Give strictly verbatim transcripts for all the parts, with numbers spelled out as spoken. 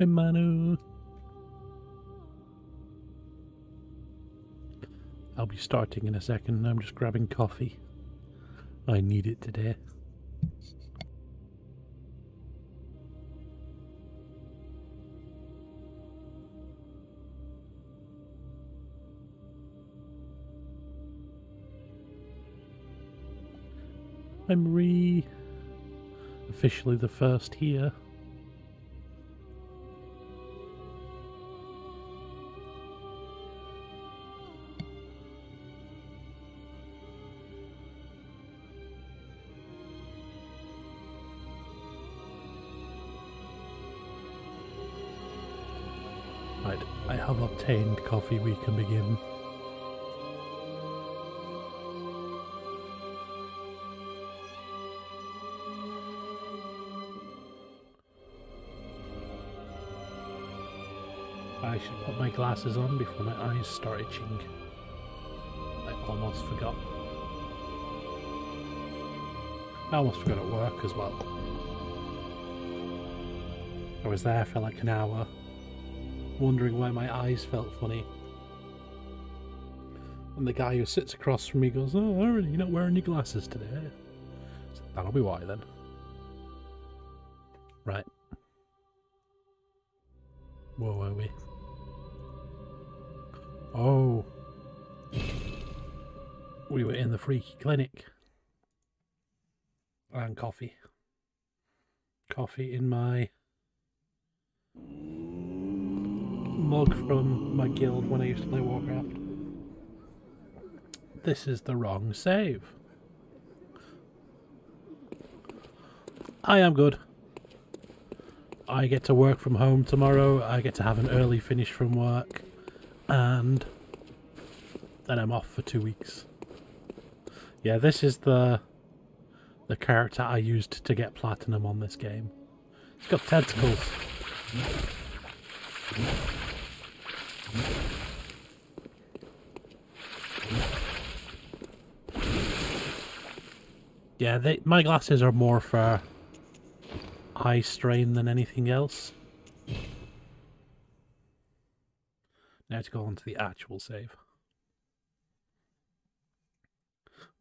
Mimano. I'll be starting in a second. I'm just grabbing coffee. I need it today. I'm re... officially the first here. Right, I have obtained coffee, we can begin. I should put my glasses on before my eyes start itching. I almost forgot. I almost forgot at work as well. I was there for like an hour, wondering why my eyes felt funny. And the guy who sits across from me goes, "Oh, you're not wearing your glasses today." I said, "That'll be why then." Right. Where were we? Oh, we were in the freaky clinic and coffee. Coffee in my mug from my guild when I used to play Warcraft. This is the wrong save. I am good. I get to work from home tomorrow. I get to have an early finish from work. And then I'm off for two weeks. Yeah, this is the the character I used to get platinum on this game. It's got tentacles. Yeah, they, my glasses are more for eye strain than anything else. Now to go on to the actual save.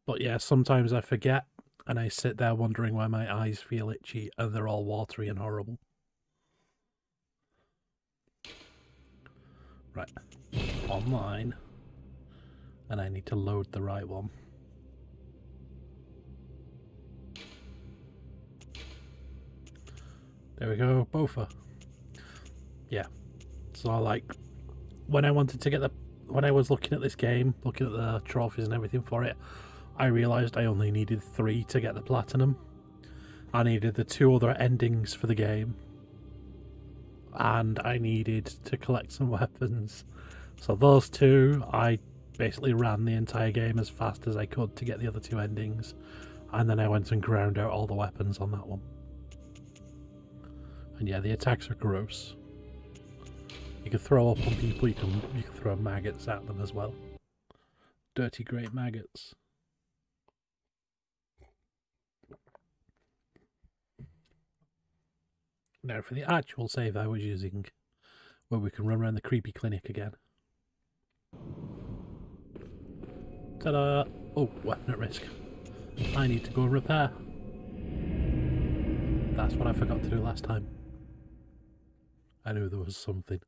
But yeah, sometimes I forget and I sit there wondering why my eyes feel itchy and they're all watery and horrible. Right. Online. And I need to load the right one. There we go, Bofa. Yeah. So like... when I wanted to get the, when I was looking at this game, looking at the trophies and everything for it, I realised I only needed three to get the platinum. I needed the two other endings for the game, and I needed to collect some weapons. So those two, I basically ran the entire game as fast as I could to get the other two endings, and then I went and ground out all the weapons on that one. And yeah, the attacks are gross. You can throw up on people, you can, you can throw maggots at them as well. Dirty great maggots. Now for the actual save I was using, where we can run around the creepy clinic again. Ta-da! Oh, weapon at risk. I need to go and repair. That's what I forgot to do last time. I knew there was something.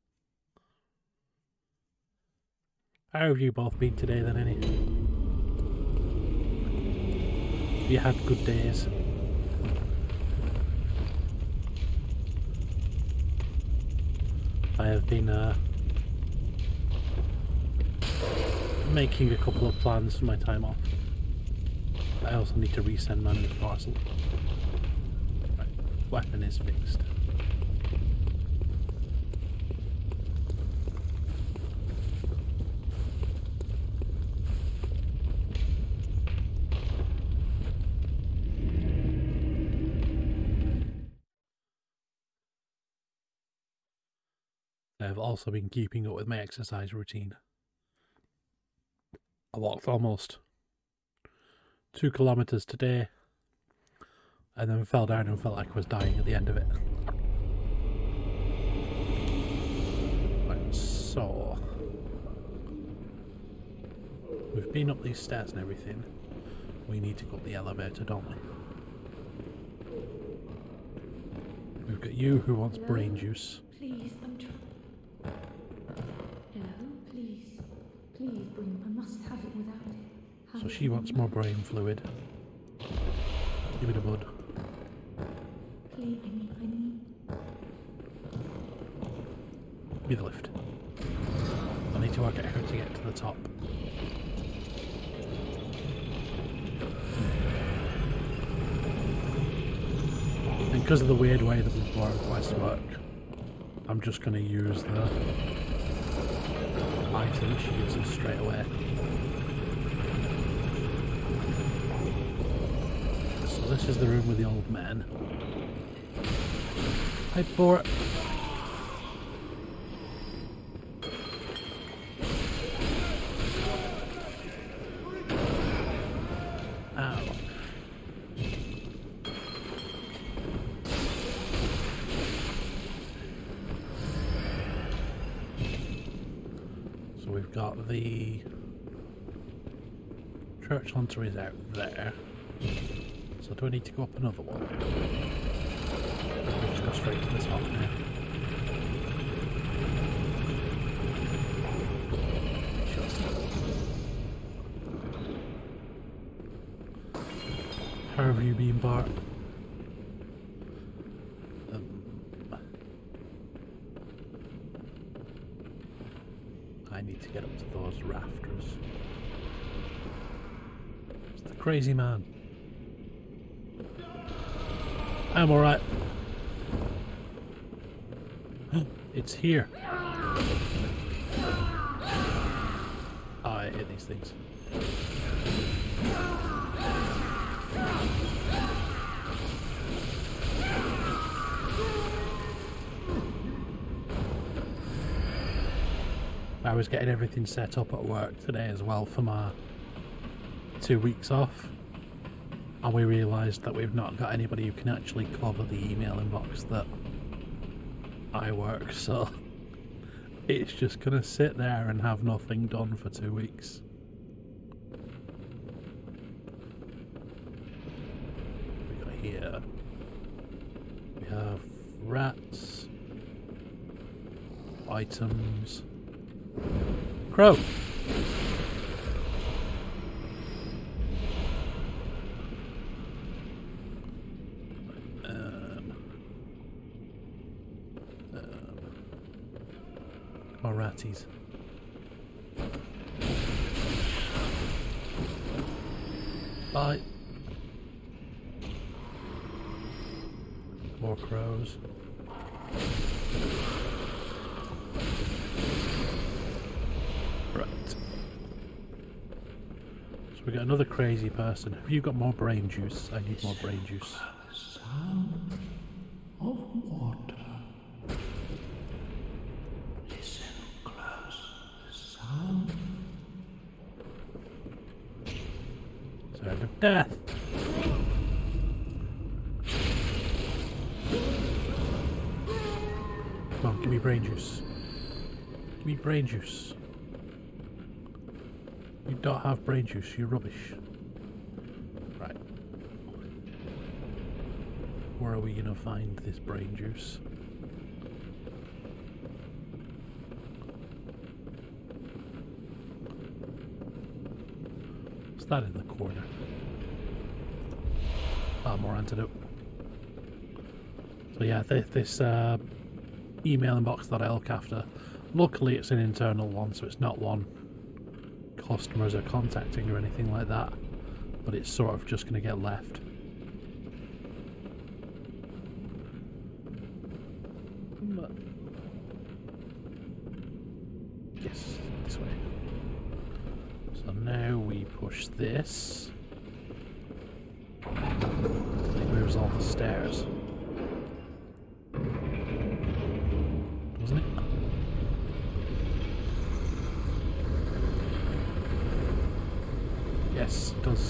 How have you both been today then, Annie? You had good days. I have been uh, making a couple of plans for my time off. I also need to resend my parcel. Right. Weapon is fixed. I've also been keeping up with my exercise routine. I walked almost two kilometres today and then fell down and felt like I was dying at the end of it. So we've been up these stairs and everything. We need to go up the elevator, don't we? We've got you who wants Hello. brain juice. Please, I'm trying. Hello, please. Please bring it. I must have it without it. Have so it she wants more brain fluid. Give it a bud. Please, I need, I need. Give me the lift. I need to work out how to get to the top. And because of the weird way that the Bloodborne work, I'm just going to use the item that she uses straight away. So this is the room with the old man. Hi, Bora. Church Hunter is out there, so do I need to go up another one? I'll just go straight to the top now. Just. How have you been, Bart? Um, I need to get up to those rafters. Crazy man. I'm alright. It's here. Oh, I hit these things. I was getting everything set up at work today as well for my two weeks off, and we realised that we've not got anybody who can actually clobber the email inbox that I work, so it's just gonna sit there and have nothing done for two weeks. We got here. We have rats, items, crow. Ratties. Bye. More crows. Right. So we got another crazy person. Have you got more brain juice? I need more brain juice. Death. Come on, give me brain juice. Give me brain juice. You don't have brain juice, you're rubbish. Right. Where are we gonna find this brain juice? What's that in the corner? Ah, more antidote. So yeah, th this uh, email inbox that I look after, luckily it's an internal one, so it's not one customers are contacting or anything like that, but it's sort of just going to get left. Yes, this way. So now we push this. Stairs, wasn't it? Yes, it does.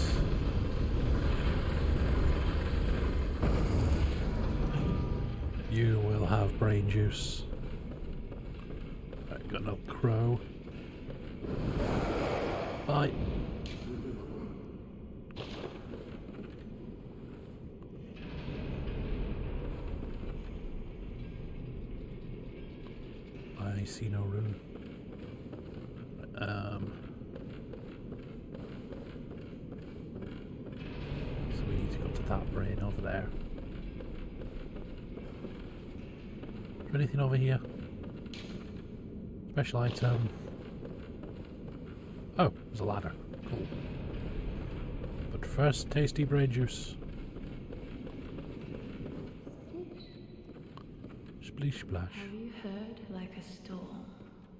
You will have brain juice. Right, Got no crow. Bye. I see no rune. Um, so we need to go to that brain over there. Is there anything over here? Special item. Oh, there's a ladder. Cool. But first, tasty brain juice. Splish splash. Have you heard? Like a storm,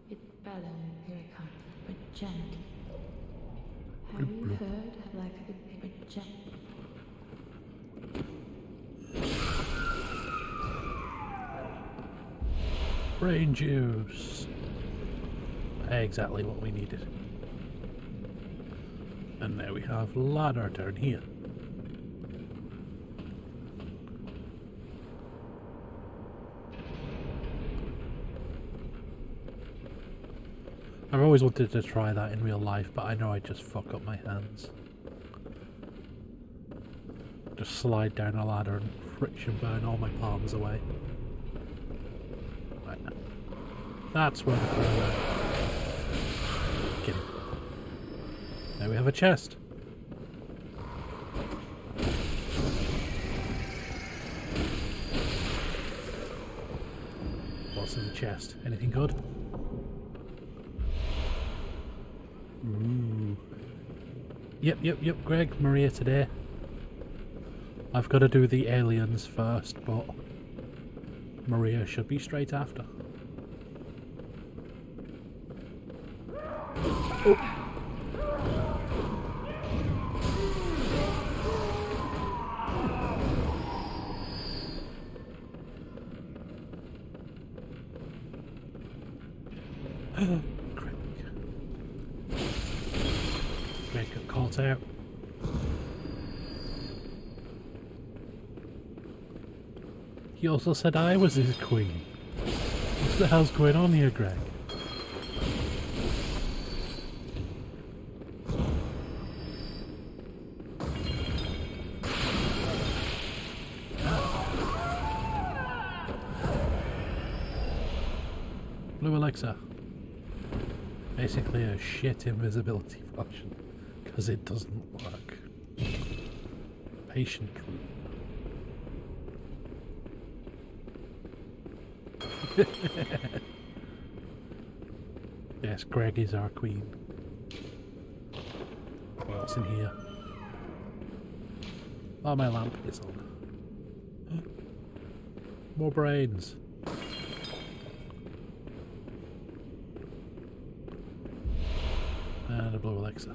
it bellowed like but gently. Have bloop, you bloop. Heard? Like a but gently. Brain juice. Exactly what we needed. And now we have ladder down here. I've always wanted to try that in real life, but I know I just fuck up my hands. Just slide down a ladder and friction burn all my palms away. Right. That's where the crew went. Kidding. Now we have a chest. What's in the chest? Anything good? Ooh. Yep, yep, yep, Greg, Maria today. I've got to do the aliens first, but Maria should be straight after. Oh. He also said I was his queen. What the hell's going on here, Greg? Blue Alexa. Basically a shit invisibility function, because it doesn't work. Patient room. Yes, Greg is our queen. What's in here? Oh, my lamp is on. More brains. And a blue Alexa.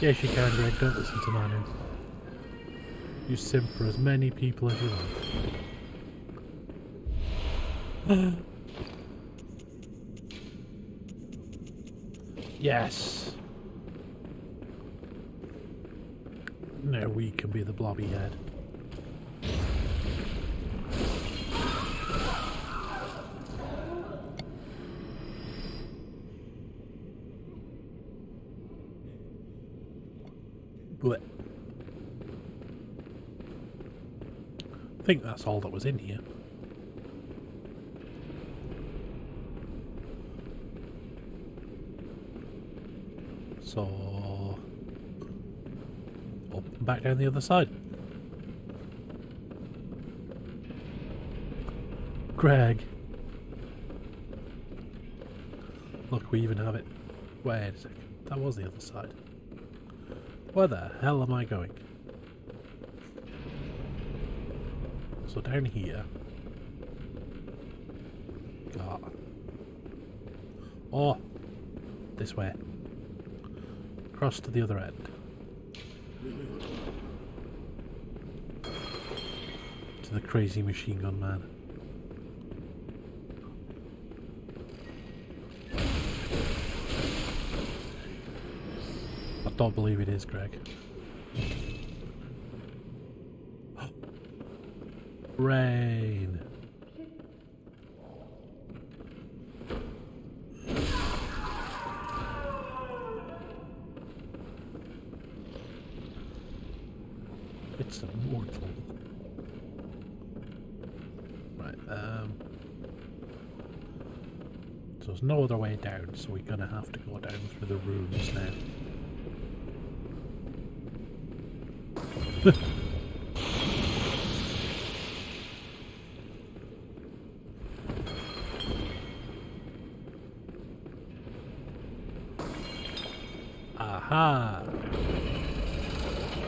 Yes, you can, Greg. Don't listen to Manu. You simp for as many people as you like. Yes! Now we can be the blobby head. I think that's all that was in here. So up, back down the other side. Greg. Look, we even have it. Wait a second. That was the other side. Where the hell am I going? So down here, got, oh, this way, cross to the other end, to the crazy machine gun man. don't believe it is, Greg. Rain. It's immortal. Right, um... so there's no other way down, so we're gonna have to go down through the rooms now. Aha!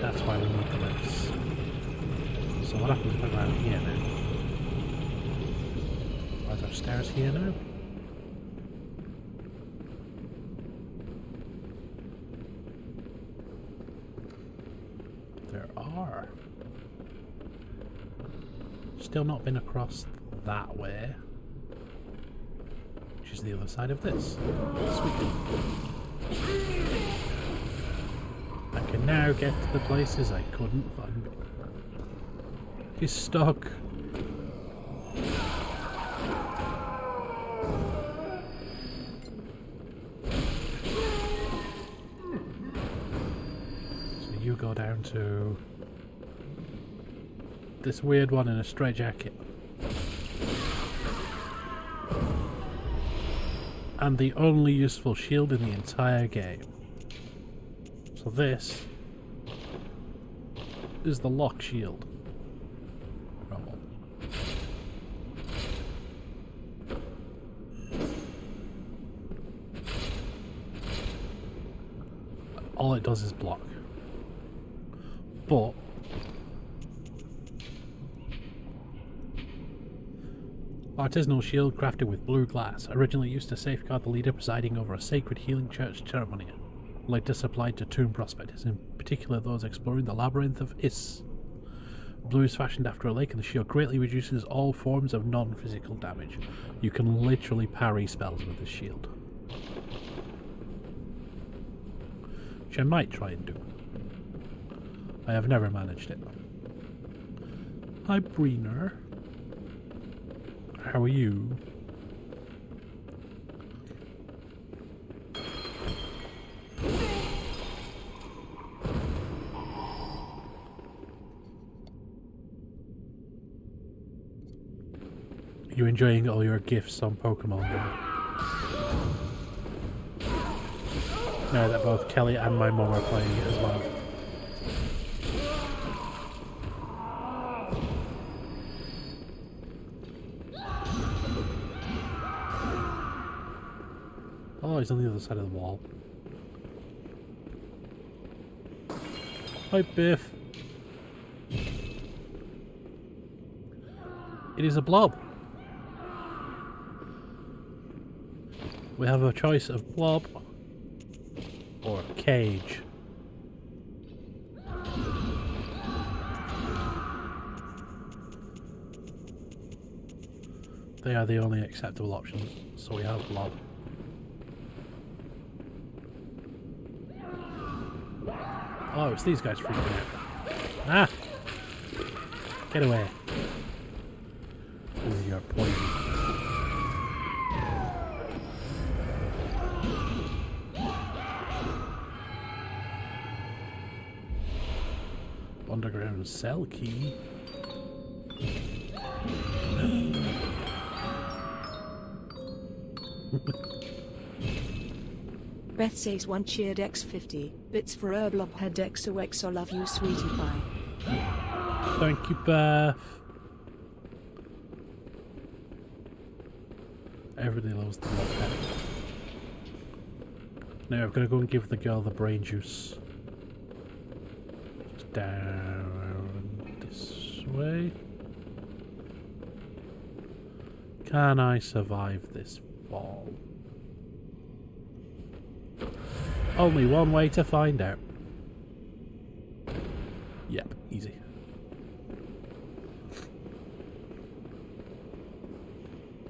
That's why we need the lifts. So what happens if I go out here now? Are there stairs here now? There are. Still not been across that way. Which is the other side of this. Sweet. I can now get to the places I couldn't find. He's stuck. So you go down to this weird one in a straitjacket. And the only useful shield in the entire game. So this is the lock shield. Rumble. All it does is block. But artisanal shield crafted with blue glass, originally used to safeguard the leader presiding over a sacred healing church ceremony. Later supplied to tomb prospectors, in particular those exploring the Labyrinth of Is. Blue is fashioned after a lake and the shield greatly reduces all forms of non-physical damage. You can literally parry spells with this shield. Which I might try and do. I have never managed it. Hi Breener. How are you? You enjoying all your gifts on Pokemon though. Now that both Kelly and my mum are playing it as well. Oh, he's on the other side of the wall. Hi Biff. It is a blob. We have a choice of blob or cage. They are the only acceptable options, so we have blob. Oh, it's these guys freaking out. Ah! Get away. Ooh, you're poisoned. Underground cell key. Beth says one cheered X fifty bits for her blob head X O X. I love you, sweetie pie. Thank you, Beth. Everybody loves the blob head. Now I've got to go and give the girl the brain juice. Down this way. Can I survive this fall? Only one way to find out. Yep, easy.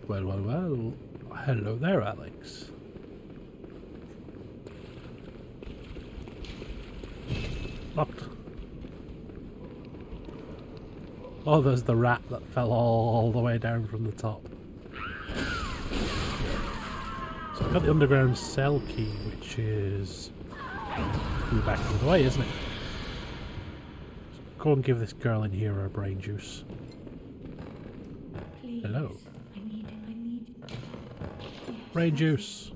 Well, well, well. Hello there, Alex. Locked. Oh, there's the rat that fell all the way down from the top. So I've got the underground cell key, which is back the way, isn't it? So go and give this girl in here her brain juice. Please. Hello. I need, I need... Yes, brain juice.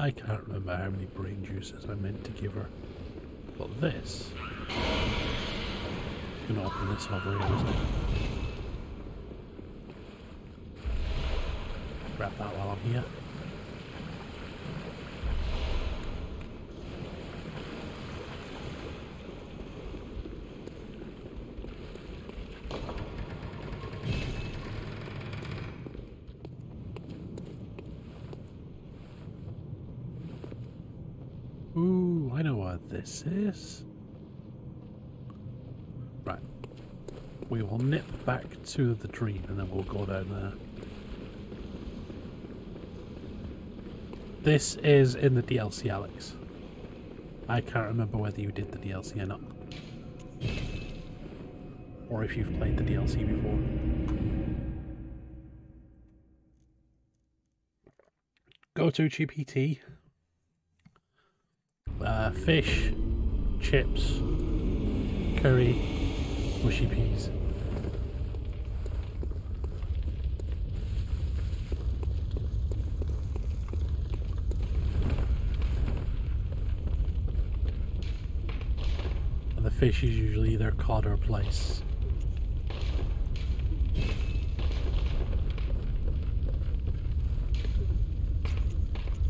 I can't remember how many brain juices I meant to give her, but this, you can open this over here, isn't it? Grab that while I'm here. This is right. We will nip back to the dream and then we'll go down there. This is in the D L C, Alex. I can't remember whether you did the D L C or not, or if you've played the D L C before. Go to G P T. Uh, fish, chips, curry, mushy peas. And the fish is usually either cod or plaice.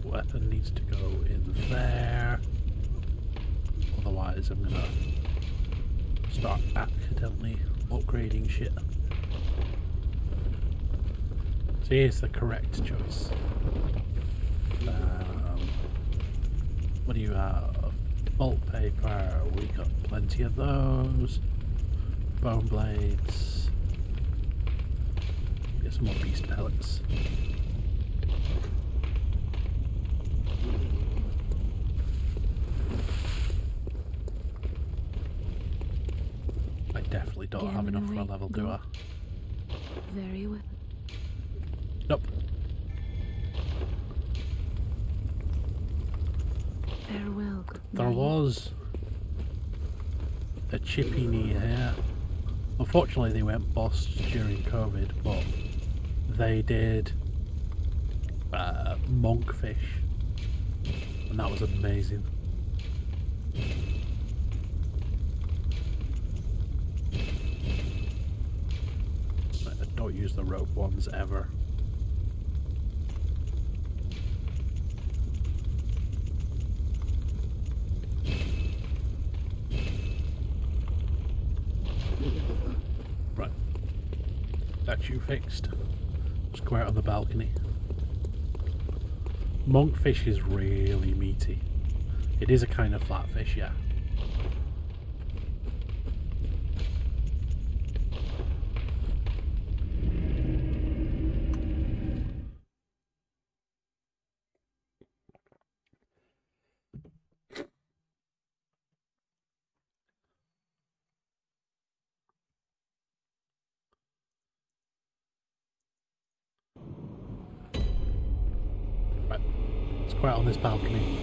Weapon needs to go in there. Otherwise I'm gonna start accidentally upgrading shit. So here's the correct choice. Um, what do you have? Bolt paper, we got plenty of those. Bone blades. Get some more beast pellets. Don't Gehrman have enough for a level, do I? Very well. Nope. Farewell. There was a chippy near here. Unfortunately, they went bust during COVID, but they did uh, monkfish, and that was amazing. Use the rope ones ever. Right. That's you fixed. Square on the balcony. Monkfish is really meaty. It is a kind of flatfish, yeah. Quite on this balcony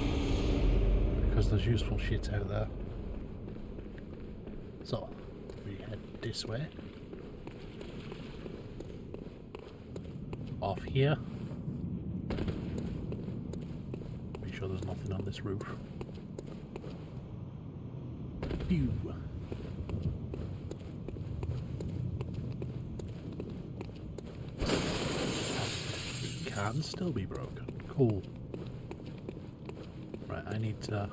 because there's useful shit out there. So we head this way, off here. Make sure there's nothing on this roof. Pew. can still be broken. Cool. Right, I need to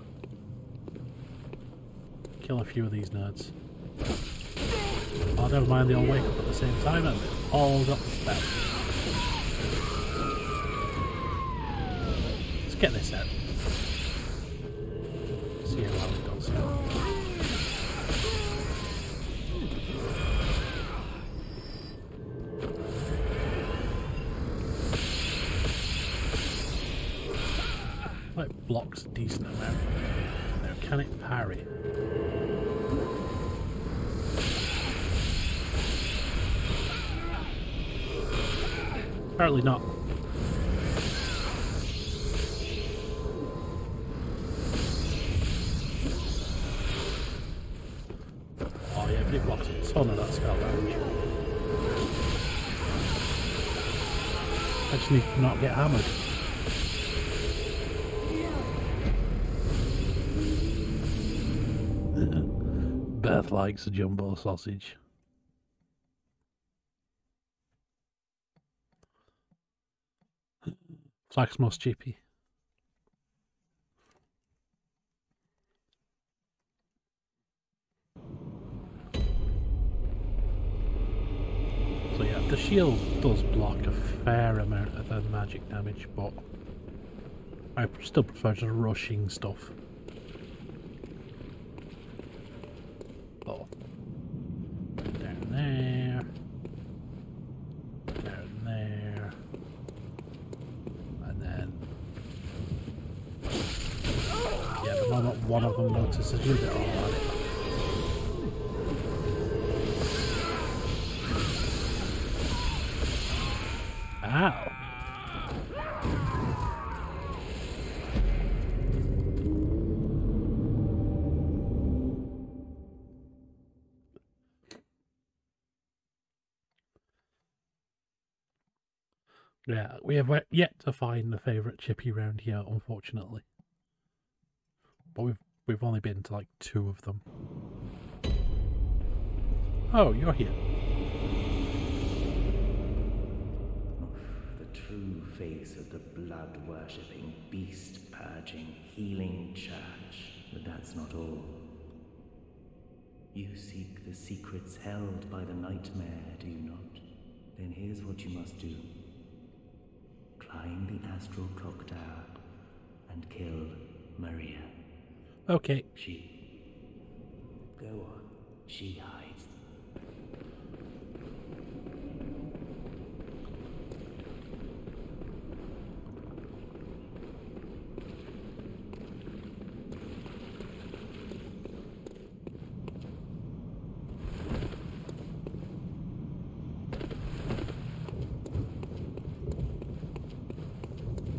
kill a few of these nerds. Oh, never mind, they all wake up at the same time and they've all got the spell. Let's get this out. See how it goes now. Like blocks a decent amount. Now can it parry? Apparently not. Oh yeah, but it blocks a ton of that spell damage. I just need to not get hammered. Beth likes a jumbo sausage. Flax most chippy. So yeah, the shield does block a fair amount of the magic damage, but I still prefer just rushing stuff. Oh. Down there. One of them notices you, they're all at it. Ow! Yeah, we have yet to find the favourite chippy round here, unfortunately. But we've we've only been to like two of them. Oh, you're here. The true face of the blood-worshipping, beast-purging, healing church. But that's not all. You seek the secrets held by the nightmare, do you not? Then here's what you must do. Climb the Astral Clock Tower and kill Maria. Okay. She. Go on. She hides.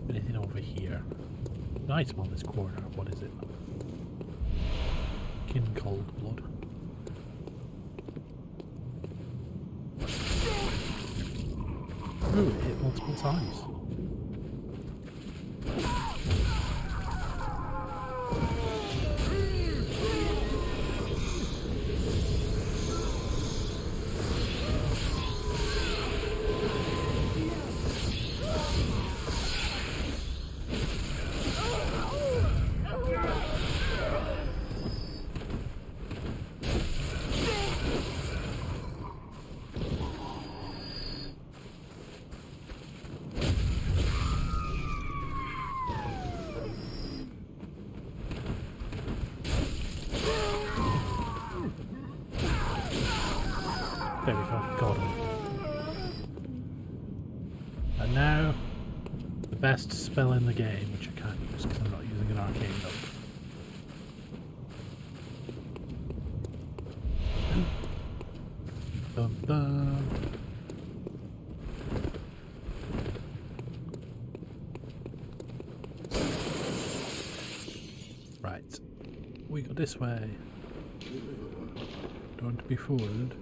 Anything over here? Nice on this corner. What is it? In cold blood. Ooh, it hit multiple times. There we go, got him. And now, the best spell in the game, which I can't use because I'm not using an arcane note. Dun dun. Right, we go this way. Don't want to be fooled.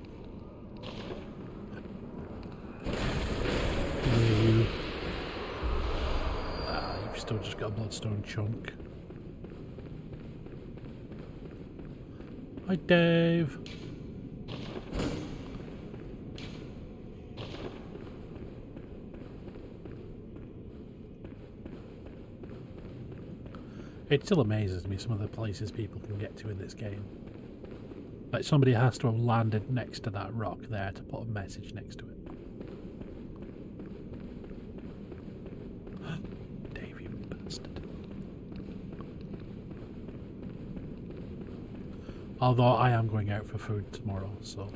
Just got a bloodstone chunk. Hi, Dave. It still amazes me some of the places people can get to in this game. Like, somebody has to have landed next to that rock there to put a message next to it. Dave, you bastard. Although I am going out for food tomorrow, so...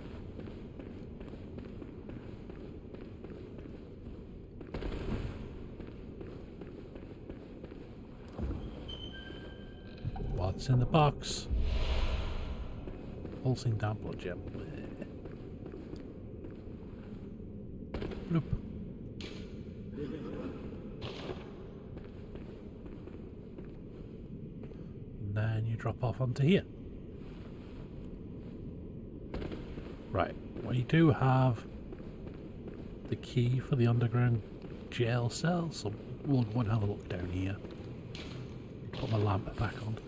What's in the box? Pulsing down blood gem. Bloop. And then you drop off onto here. Right, we do have the key for the underground jail cell, so we'll go and have a look down here. Put my lamp back on.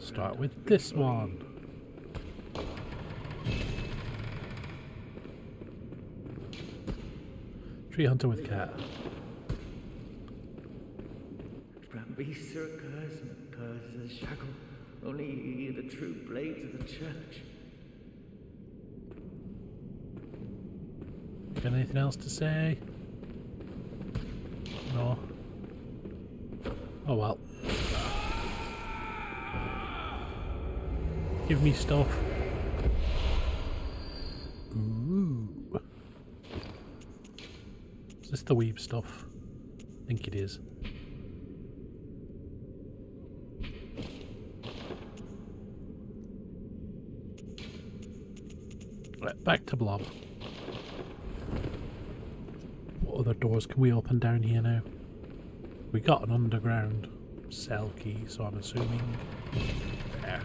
Start with this one. Tree hunter with cat. Only the true blades of the church. Got anything else to say? No. Oh well. Give me stuff. Ooh. Is this the weeb stuff? I think it is. Right, back to Blob. What other doors can we open down here now? We got an underground cell key, so I'm assuming... There.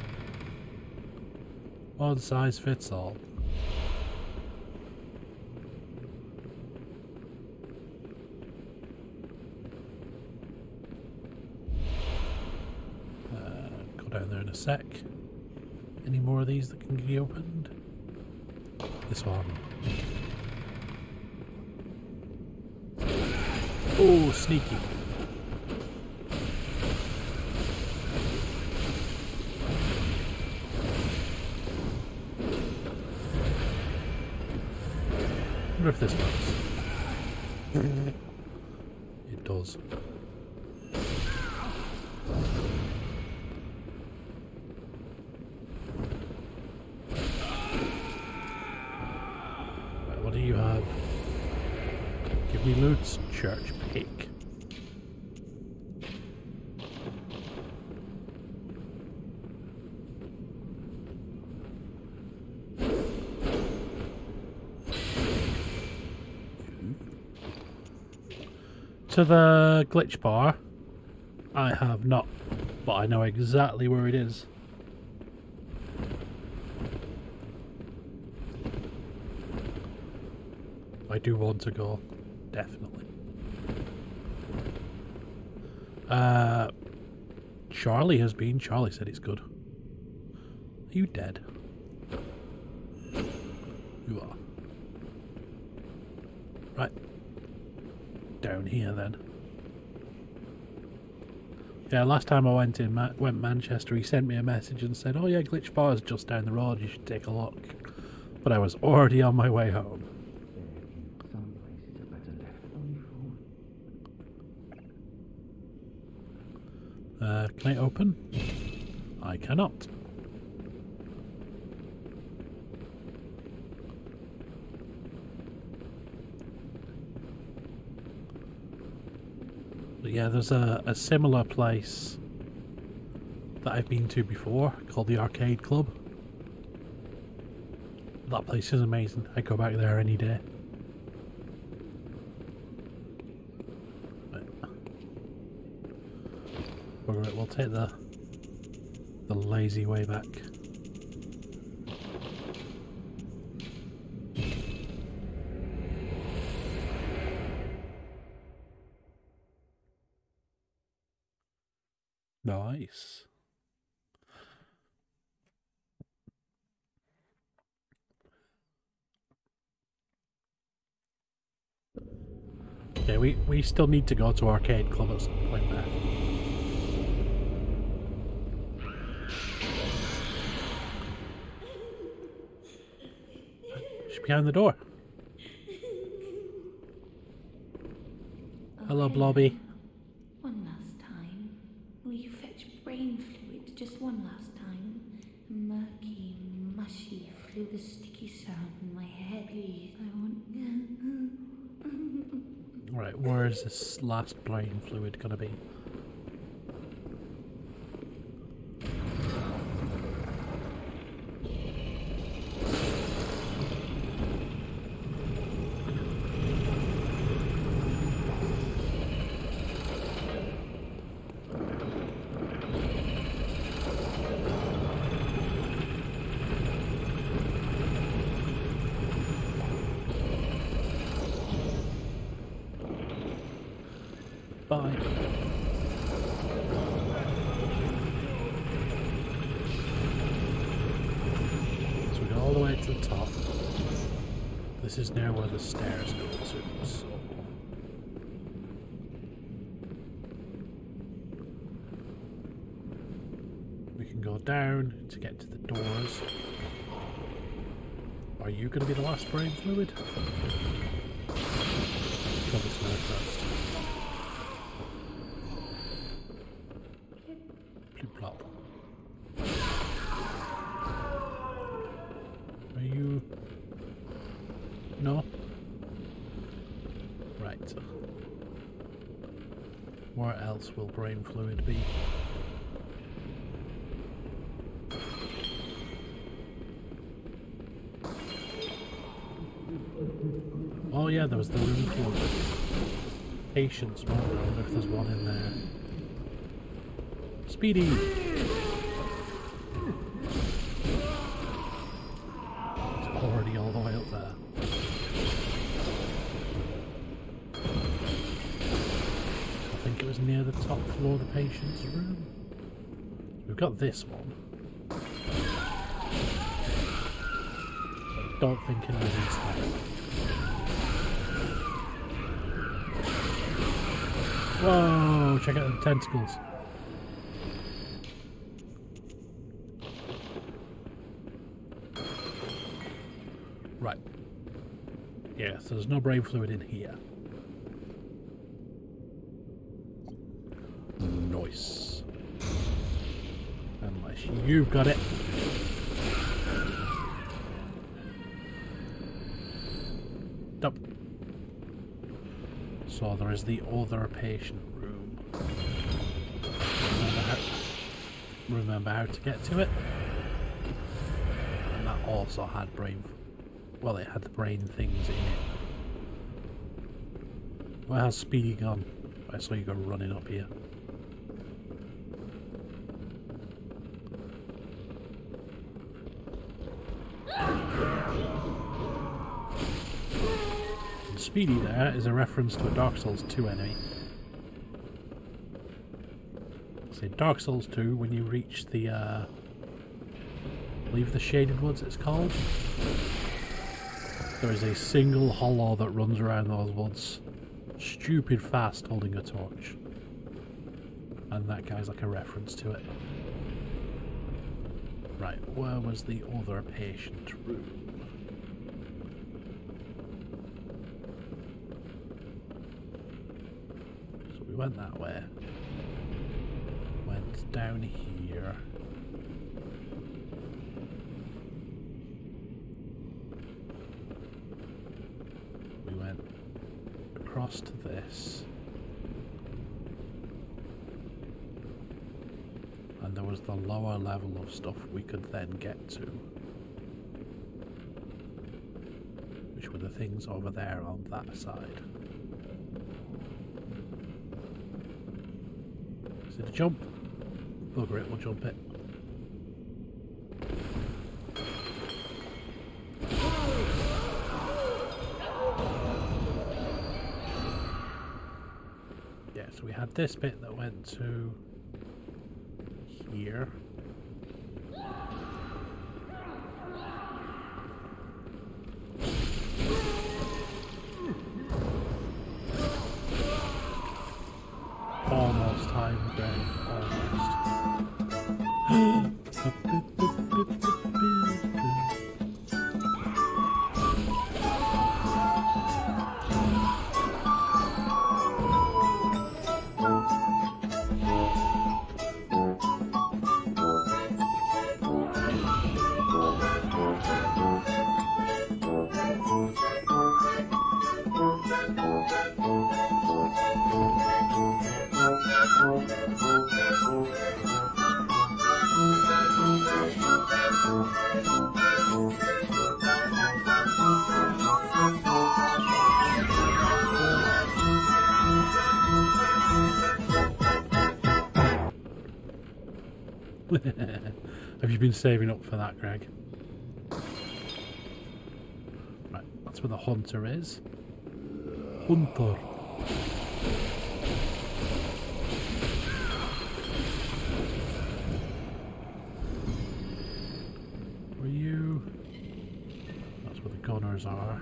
One size fits all. Uh, go down there in a sec. Any more of these that can be opened? This one. Oh, sneaky. I wonder if this works. It does. Right, what do you have? Give me loot, church pick. To the glitch bar. I have not, but I know exactly where it is. I do want to go, definitely. Uh, Charlie has been. Charlie said it's good. Are you dead? You are. Right. Down here then. Yeah, last time I went in Ma went Manchester, he sent me a message and said, "Oh yeah, glitch bar is just down the road. You should take a look." But I was already on my way home. Uh, can I open? I cannot. Yeah, there's a, a similar place that I've been to before called the Arcade Club. That place is amazing. I go back there any day. Right. We'll take the the lazy way back. Nice. Okay, we, we still need to go to Arcade Club at some point there. She's behind the door. Hello, Blobby. One last time. Will you fetch brain fluid just one last time? The murky, mushy flew the sticky sound in my head. I want... Right, where is this last brain fluid gonna be? This is now where the stairs go to, so... we can go down to get to the doors. Are you going to be the last brain fluid? Come this way first. Plop plop. Are you... no? Right. Where else will brain fluid be? Oh yeah, there was the room for patience. I wonder if there's one in there. Speedy! Floor of the patient's room. We've got this one. I don't think it needs that. Whoa! Check out the tentacles. Right. Yeah, so there's no brain fluid in here. Unless you've got it. Nope. So there is the other patient room. Remember how, remember how to get to it. And that also had brain... well, it had the brain things in it. Where has Speedy gone? I saw you go running up here. Speedy there is a reference to a Dark Souls two enemy. So Dark Souls two, when you reach the, uh, I believe the Shaded Woods it's called, there is a single hollow that runs around those woods, stupid fast, holding a torch. And that guy's like a reference to it. Right, where was the other patient room? Went that way. Went down here. We went across to this. And there was the lower level of stuff we could then get to. Which were the things over there on that side. Did a jump? Bugger it, we'll jump it. had this bit that went to here. Almost time, Greg. Almost. Have you been saving up for that, Greg? Right, that's where the hunter is. Hunter. Were you? That's where the gunners are.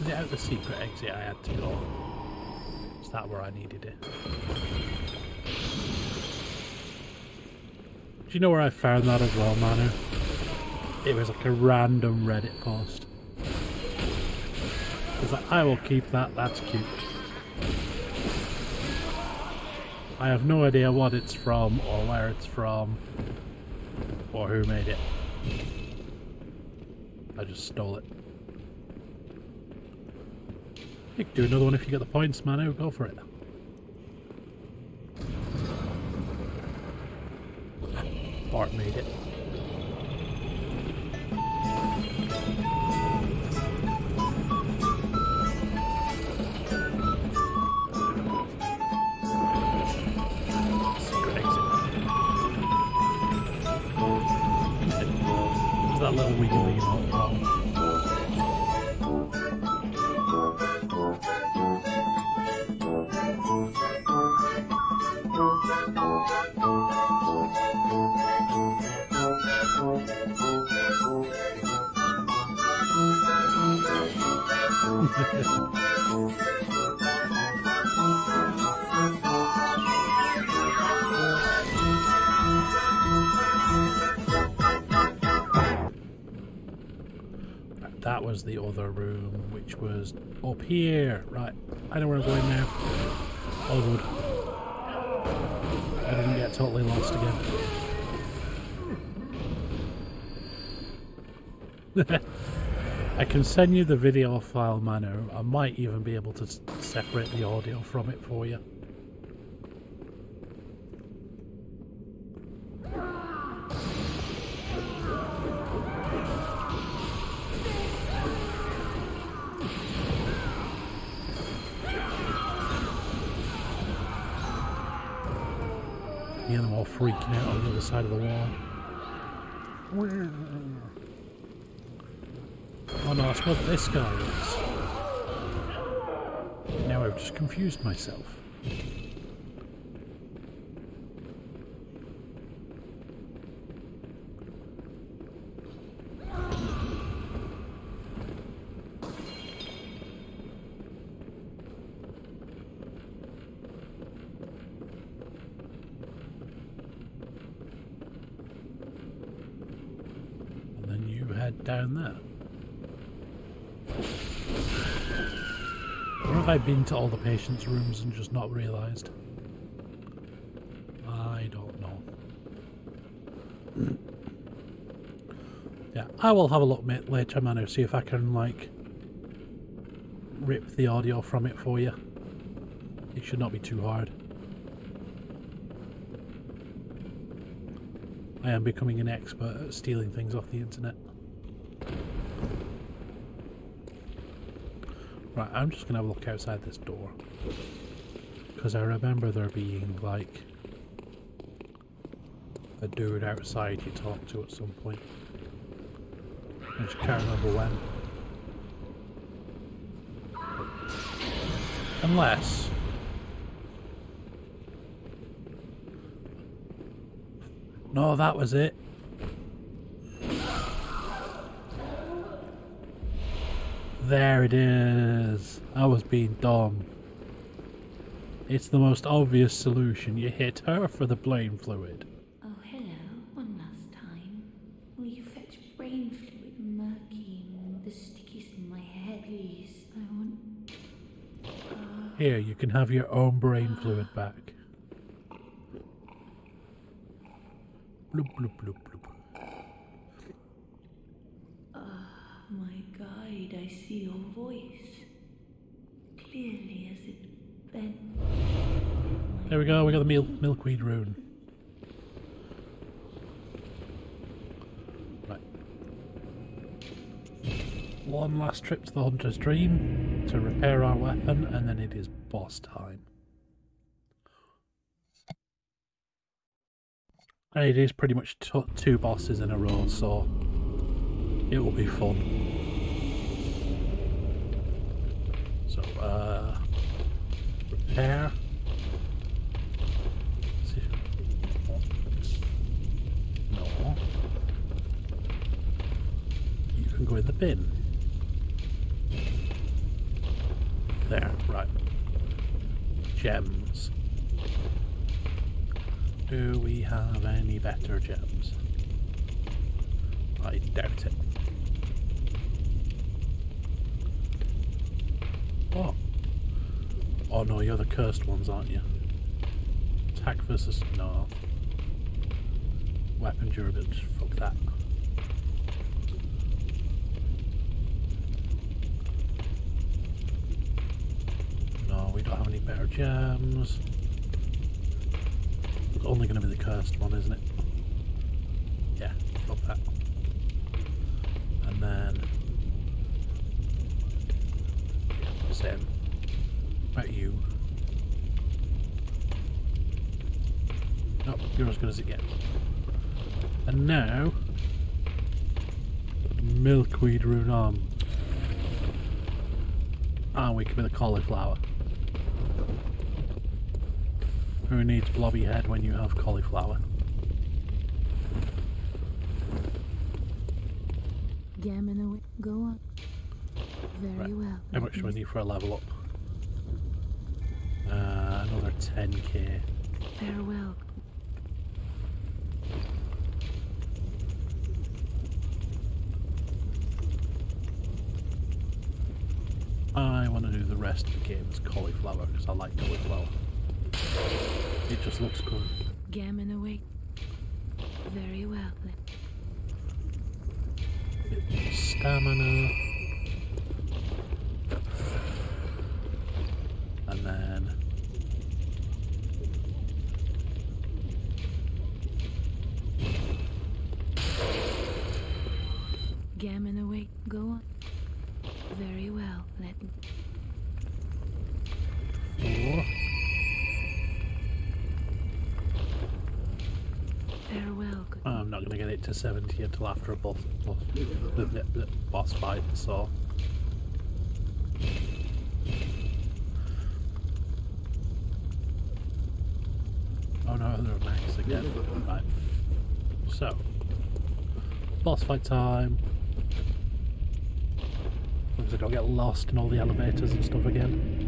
Is it out the secret exit I had to go? Is that where I needed it? Do you know where I found that as well, Manu? It was like a random Reddit post. I was like, I will keep that, that's cute. I have no idea what it's from, or where it's from, or who made it. I just stole it. You can do another one if you get the points, Manu. Go for it. Bart made it. Secret exit. There's that little wiggly, you know. That was the other room, which was up here. Right, I know where I'm going now. Oh good. I didn't get totally lost again. I can send you the video file, Manu. I might even be able to separate the audio from it for you. The animal freaking out on the other side of the wall. Oh no, that's what this guy is. Now I've just confused myself. And then you head down there. I've been to all the patients' rooms and just not realised. I don't know. Yeah, I will have a look, mate, later, Manu, see if I can, like, rip the audio from it for you. It should not be too hard. I am becoming an expert at stealing things off the internet. Right, I'm just going to have a look outside this door, because I remember there being, like, a dude outside you talked to at some point. I just can't remember when. Unless... No, that was it. There it is. I was being dumb. It's the most obvious solution. You hit her for the brain fluid. Oh, hello. One last time. Will you fetch brain fluid, murky? The stickiest in my head, please. I want... Uh... Here, you can have your own brain fluid back. Bloop, bloop, bloop, bloop. Ah, my guide, I see your voice. Clearly as it bends. My there we go, we got the mil milkweed rune. Right. One last trip to the Hunter's Dream to repair our weapon, and then it is boss time. It is pretty much t two bosses in a row, so it will be fun. So, uh, repair. No. You can go in the bin. There, right. Gems. Do we have any better gems? I doubt it. Oh. Oh no, you're the cursed ones, aren't you? Attack versus... no. Weapon durability, fuck that. No, we don't have any better gems. It's only going to be the cursed one, isn't it? Yeah, love that. And then... yeah, same. About you. Nope, you're as good as it gets. And now... milkweed rune arm. And we can be the cauliflower. Who needs blobby head when you have cauliflower? Gammon, go on. Very well. How much do I need for a level up? Uh, another ten K. Farewell. I want to do the rest of the game as cauliflower because I like cauliflower. It just looks cool. Gammon awake. Very well then. Stamina. And then... Gammon awake. Go on. Very well then. Four. Farewell, I'm not going to get it to seventy until after a boss, boss, boss fight, so... Oh no, they're max again. Right. So, boss fight time. As long as I don't get lost in all the elevators and stuff again.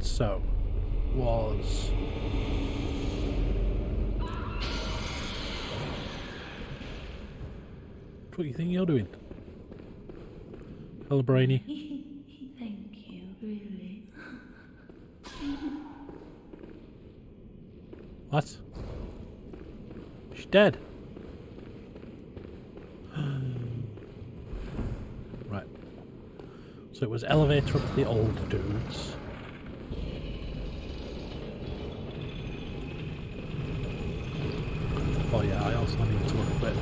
So, was... what do you think you're doing? Hello, brainy. Thank you, really. What? She's dead. Right. So it was elevator up to the old dudes. Oh yeah, I also need to equip.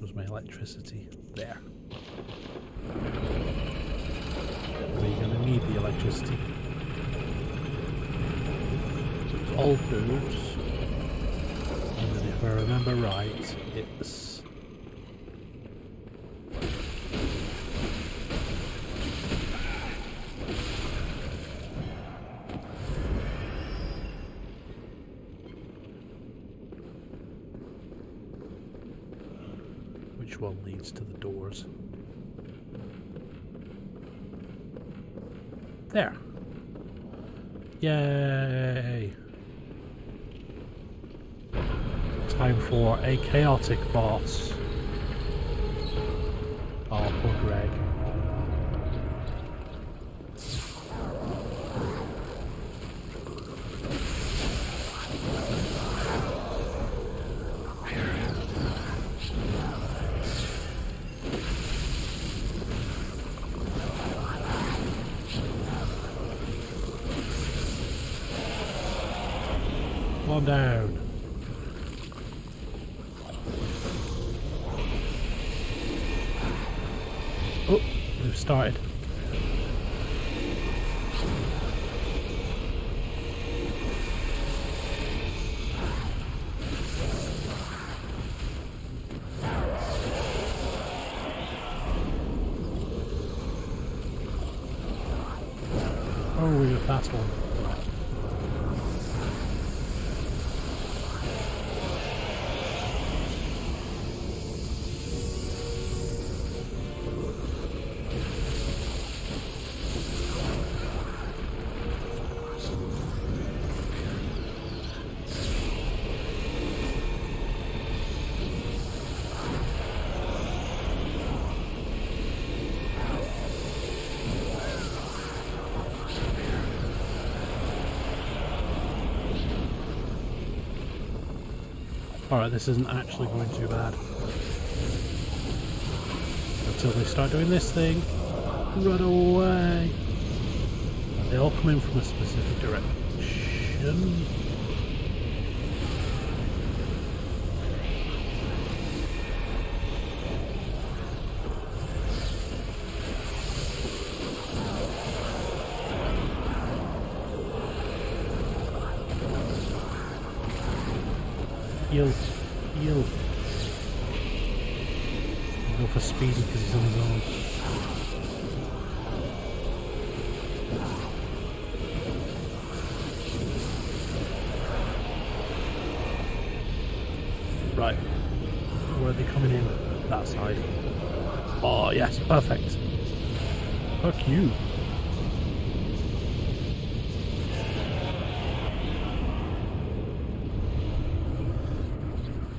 Was my electric electricity. There. We're gonna need the electricity. So it's all birds. And then if I remember right, it's... one leads to the doors. There. Yay! Time for a chaotic boss. Oh, poor Greg. Down. Oh, we've started. Oh, we were fast one. Alright, this isn't actually going too bad. Until they start doing this thing. Run away! They all come in from a specific direction. Yield. Yield. Go for speed because he's on his own. Right. Where are they coming in? That side. Oh yes, perfect. Fuck you.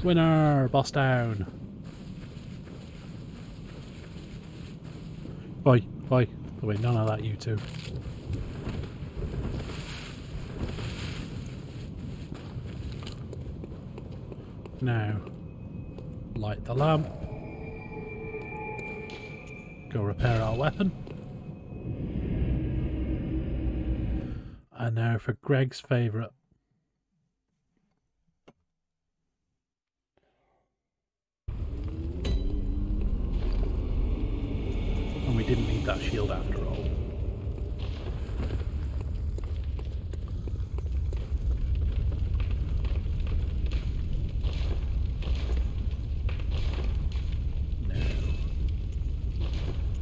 Winner! Boss down! Boy, boy. Oh wait, none of that, you two. Now, light the lamp. Go repair our weapon. And now for Greg's favourite. Didn't need that shield after all. No.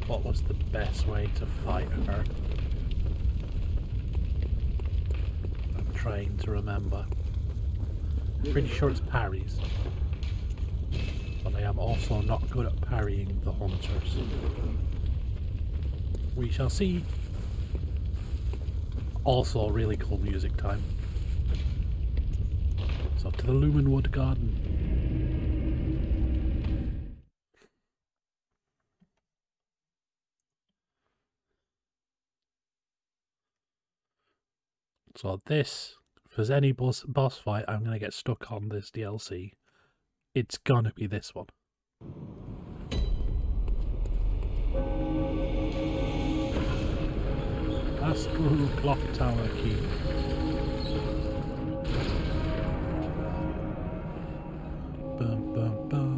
What was the best way to fight her? I'm trying to remember. I'm pretty sure it's parries. But I am also not good at parrying the Haunters. We shall see. Also, really cool music time. It's up to the Lumenwood Garden. So this, if there's any boss, boss fight I'm going to get stuck on this D L C, it's going to be this one. Astral Clock Tower key. Bum, bum, bum.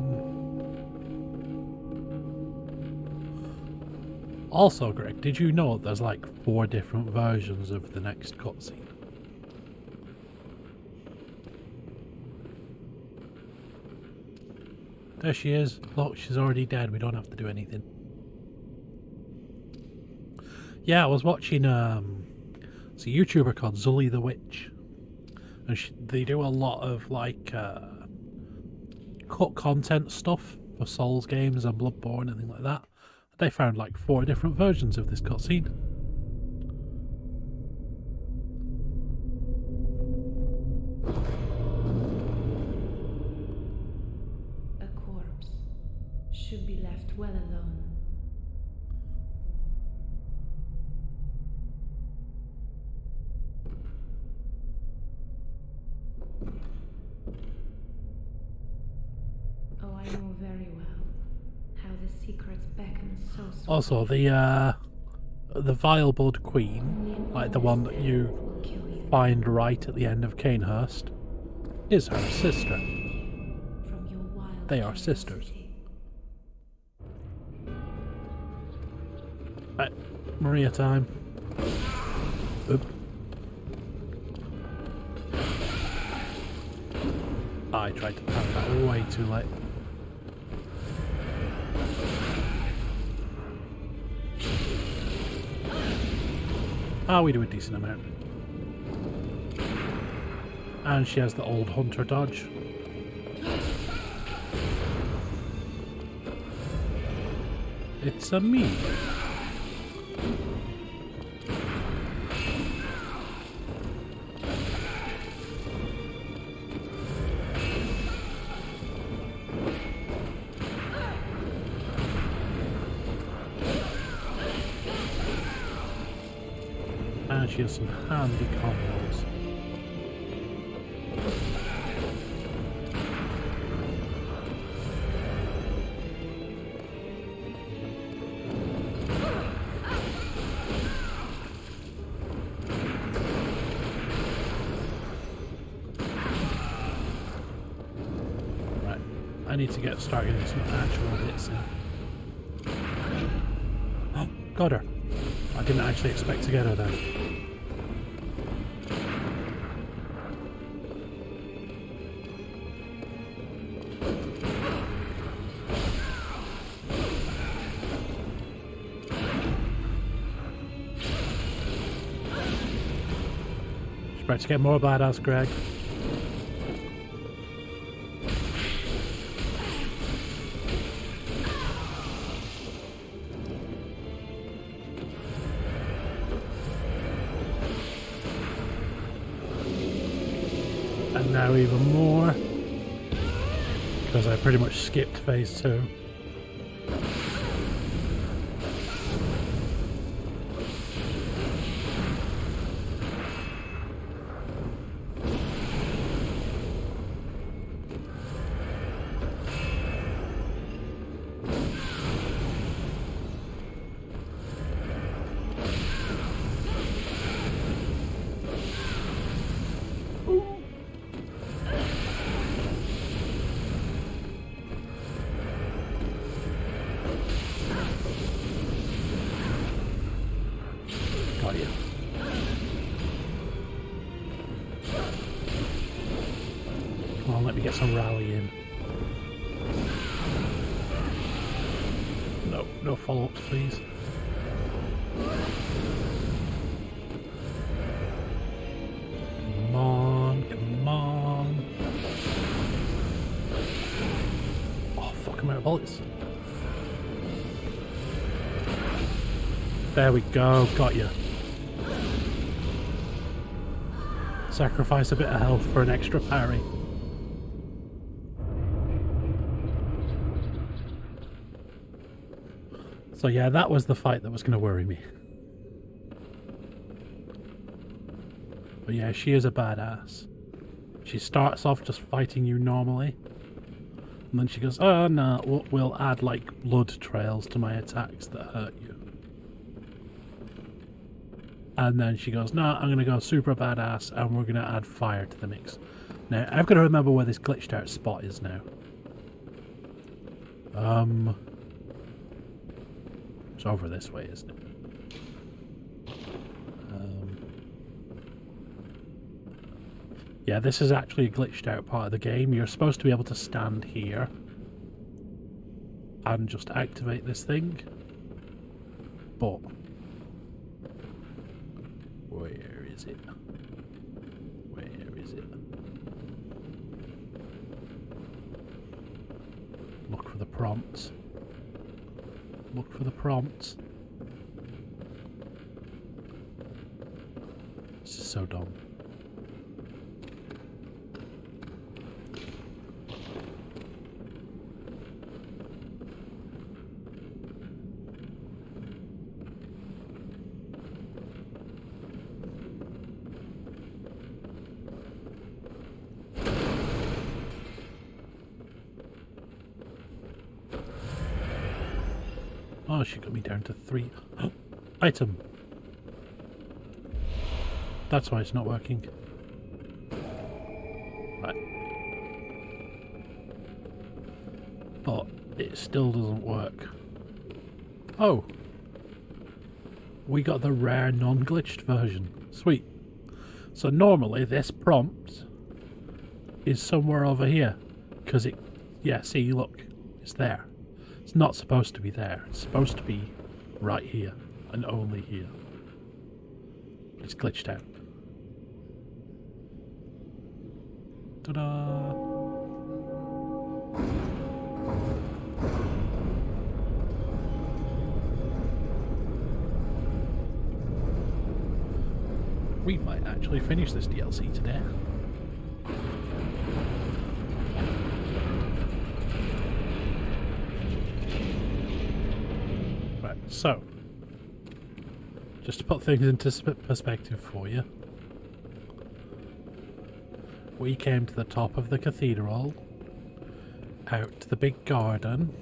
Also, Greg, did you know there's like four different versions of the next cutscene? There she is. Look, she's already dead. We don't have to do anything. Yeah, I was watching um, it's a YouTuber called Zully the Witch, and she, they do a lot of like uh, cut content stuff for Souls games and Bloodborne and things like that. They found like four different versions of this cutscene. Also, the uh, the Vileblood Queen, like the one that you find right at the end of Cainhurst, is her sister. They are sisters. Right, Maria time. Oop. I tried to pass that way too late. Ah, oh, we do a decent amount. And she has the old hunter dodge. It's a me. She has some handy combos. Right, I need to get started with some actual hits now. Oh, got her. I didn't actually expect to get her there. Right, to get more badass, Greg. And now even more, because I pretty much skipped phase two. There we go, got you. Sacrifice a bit of health for an extra parry. So yeah, that was the fight that was going to worry me. But yeah, she is a badass. She starts off just fighting you normally. And then she goes, oh no, we'll, we'll add like blood trails to my attacks that hurt you. And then she goes, no, I'm going to go super badass and we're going to add fire to the mix. Now, I've got to remember where this glitched out spot is now. Um, It's over this way, isn't it? Um, yeah, this is actually a glitched out part of the game. You're supposed to be able to stand here and just activate this thing, but where is it? Where is it? Look for the prompt. Look for the prompt. This is so dumb. Oh, she got me down to three. Item. That's why it's not working. Right. But it still doesn't work. Oh. We got the rare non-glitched version. Sweet. So normally this prompt is somewhere over here. Because it... Yeah, see, look. It's there. It's not supposed to be there. It's supposed to be right here and only here. But it's glitched out. Ta-da! We might actually finish this D L C today. So, just to put things into perspective for you, we came to the top of the cathedral, out to the big garden,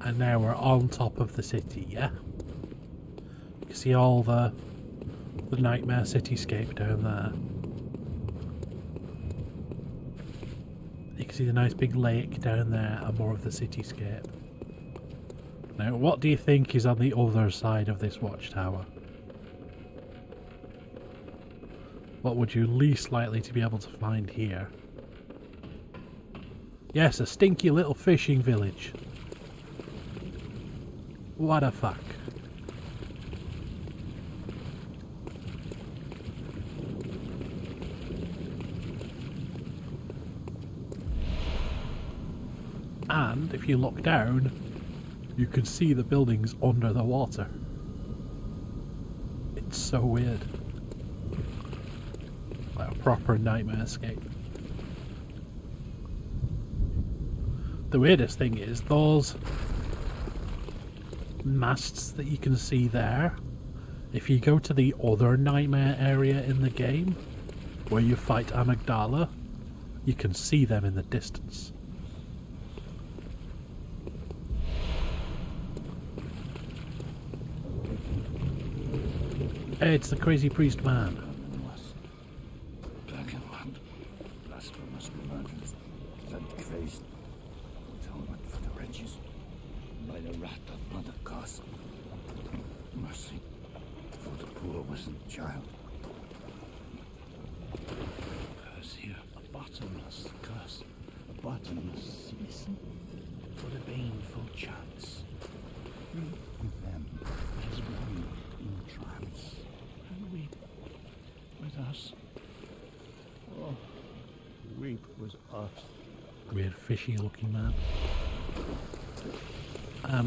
and now we're on top of the city, yeah? You can see all the, the nightmare cityscape down there. You can see the nice big lake down there and more of the cityscape. Now, what do you think is on the other side of this watchtower? What would you least likely to be able to find here? Yes, a stinky little fishing village. What a fuck. And if you look down, you can see the buildings under the water. It's so weird. Like a proper nightmare escape. The weirdest thing is those masts that you can see there, if you go to the other nightmare area in the game, where you fight Amygdala, you can see them in the distance. Hey, it's the crazy priest man.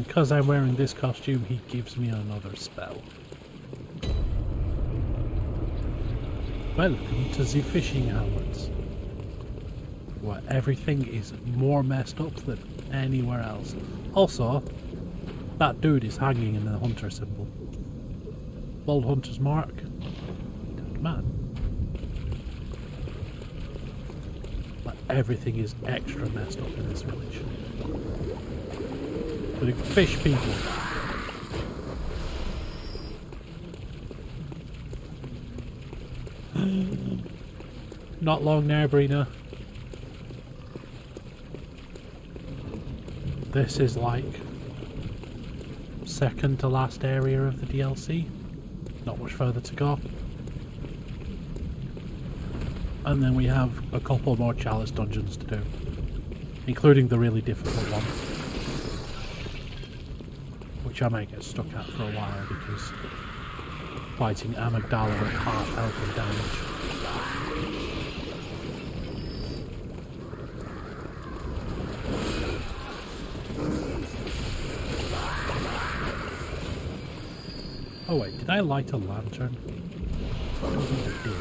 Because I'm wearing this costume, he gives me another spell. Welcome to the fishing hamlet, where everything is more messed up than anywhere else. Also, that dude is hanging in the hunter symbol. Bald hunter's mark. Dead man. But everything is extra messed up in this village. Fish people. Not long now, Brina. This is like second to last area of the D L C. Not much further to go. And then we have a couple more Chalice dungeons to do, including the really difficult one, which I may get stuck at for a while because fighting Amygdala at half health and damage. Oh wait, did I light a lantern? I don't think I did.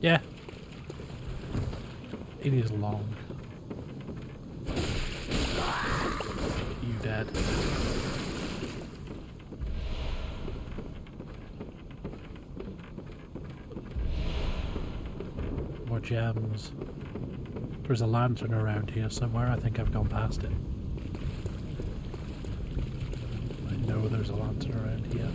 Yeah. It is long. You dead. More gems. There's a lantern around here somewhere. I think I've gone past it. Oh, there's a lantern around here.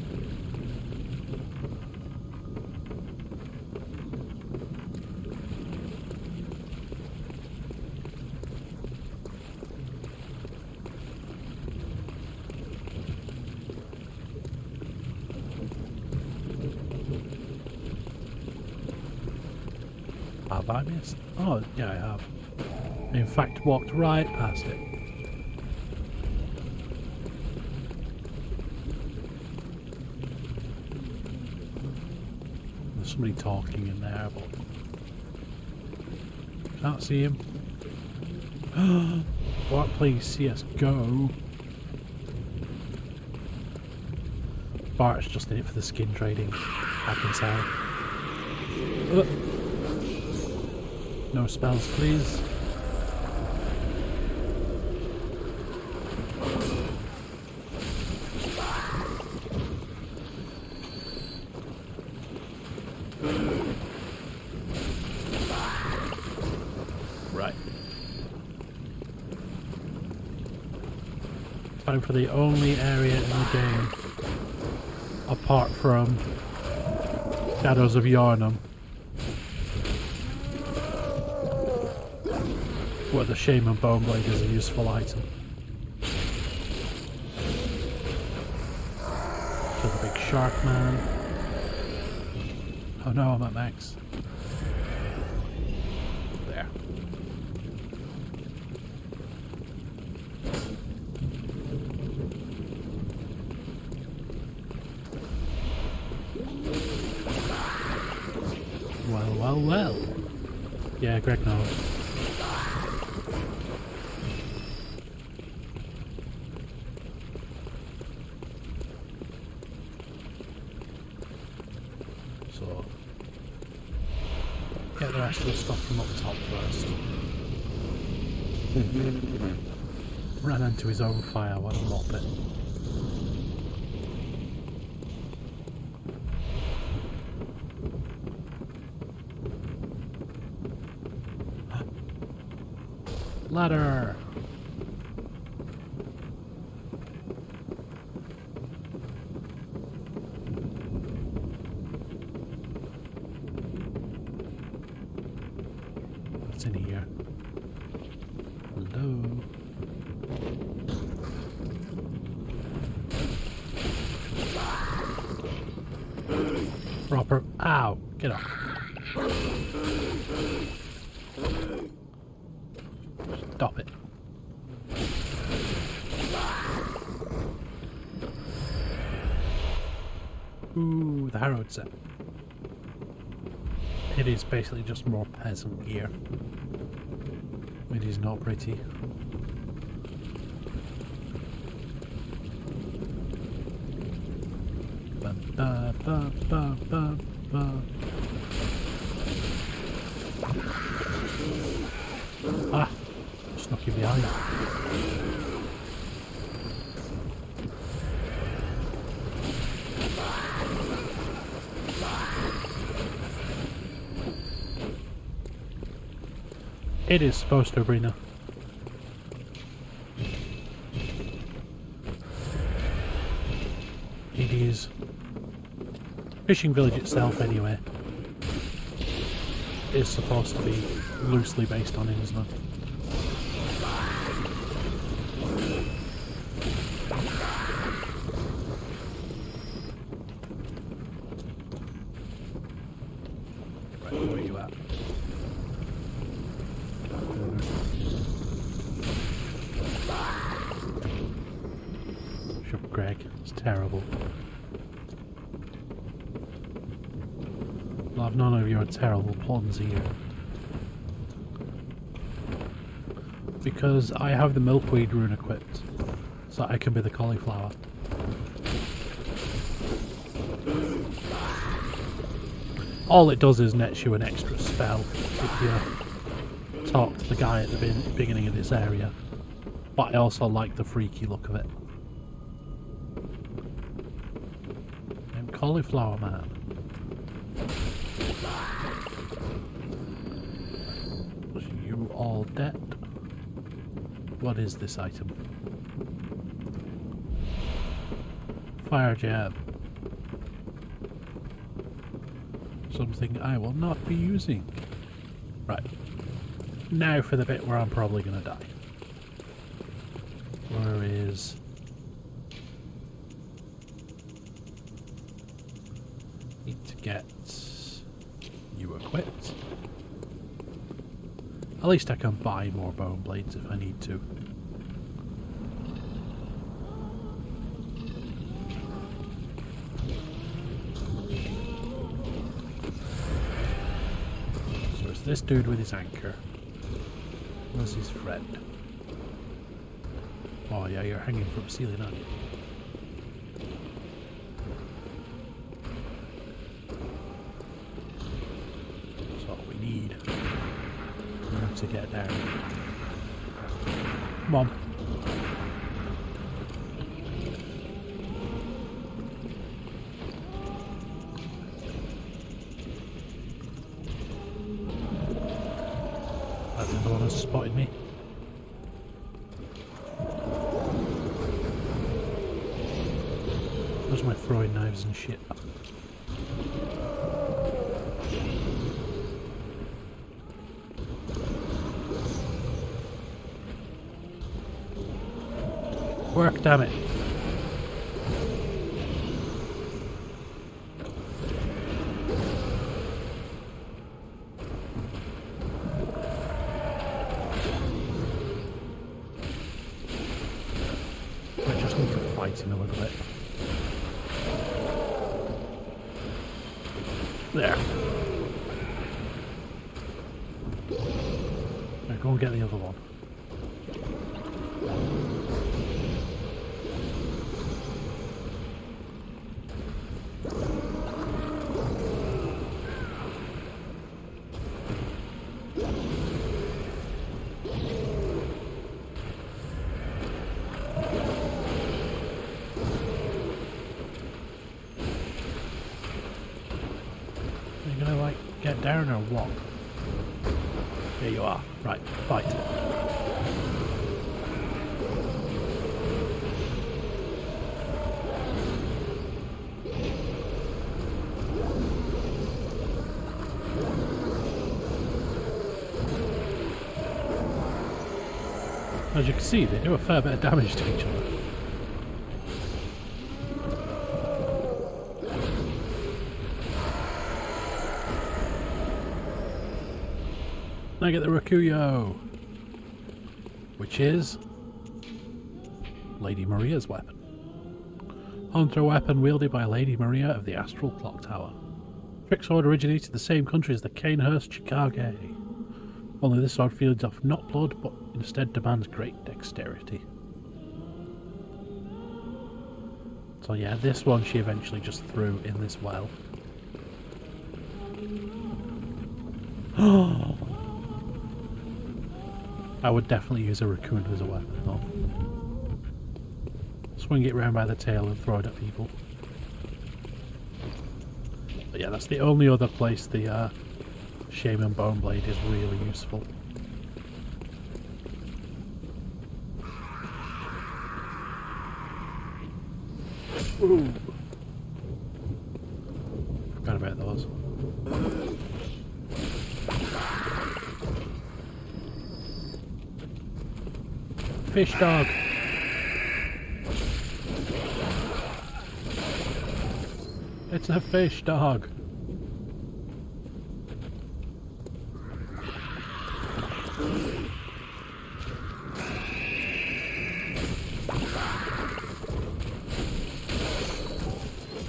Have I missed? Oh, yeah, I have. In fact, walked right past it. Somebody talking in there, but can't see him. What? Please see us go. Bart's just in it for the skin trading. I can tell. Uh. No spells, please. For the only area in the game, apart from Shadows of Yharnam, where the Shaman Bow Blade is a useful item. To the big shark man. Oh no, I'm at max. Yeah, Greg knows. So, get the rest of the stuff from up top first. Ran into his own fire, what a muppet. Ladder. What's in here? Hello. Proper. Ow! Get up. Stop it. Ooh, the Harrowed set. It is basically just more peasant gear. It is not pretty. Ba, ba, ba, ba, ba, ba. Ah! Knock you behind. It is supposed to, Brina. It is. Fishing village itself, anyway, is supposed to be loosely based on Innsmouth. up, Greg. It's terrible. I'll have none of your terrible puns here. Because I have the milkweed rune equipped, so I can be the cauliflower. All it does is nets you an extra spell if you talk to the guy at the beginning of this area. But I also like the freaky look of it. I'm Cauliflower Man. You all dead? What is this item? Fire jab. Something I will not be using. Right. Now for the bit where I'm probably going to die. Where is... Need to get you equipped. At least I can buy more bone blades if I need to. So it's this dude with his anchor. Where's his friend? Oh yeah, you're hanging from the ceiling, aren't you? To get down. Come on. That's the one that spotted me. Those are my throwing knives and shit. Work, damn it. I just need to fight him a little bit. There. Now go and get the other one. Down or what? There you are. Right, fight. As you can see, they do a fair bit of damage to each other. Now get the Rakuyo, which is Lady Maria's weapon. Hunter weapon wielded by Lady Maria of the Astral Clock Tower. Trick sword originated in the same country as the Cainhurst Chikage. Only this sword fields off not blood, but instead demands great dexterity. So yeah, this one she eventually just threw in this well. Oh. I would definitely use a raccoon as a weapon, though. Swing it round by the tail and throw it at people. But yeah, that's the only other place the uh, Shaman Bone Blade is really useful. Ooh. Forgot about those. Fish dog. It's a fish dog.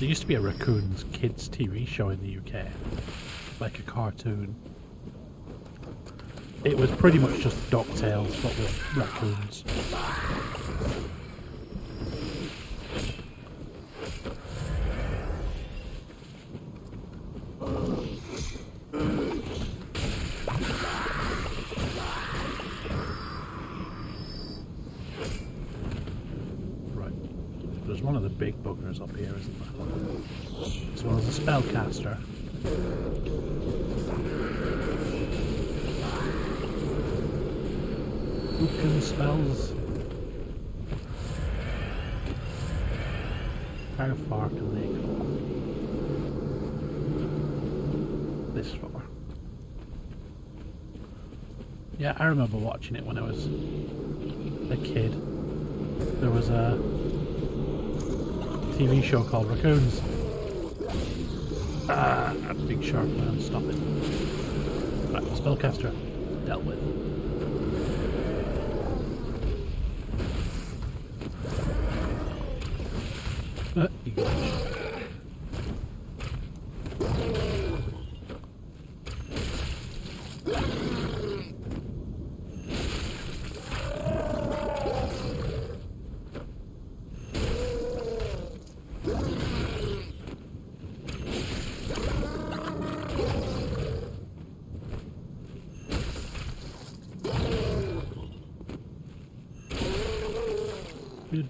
There used to be a Raccoon's Kids T V show in the U K, like a cartoon. It was pretty much just DuckTales, but with raccoons. Up here, isn't it? As well as a spellcaster. Who can spells? How far can they go? This far. Yeah, I remember watching it when I was a kid. There was a T V show called Raccoons. Ah, a big shark man, stop it. Right, spellcaster, dealt with. Uh, you go.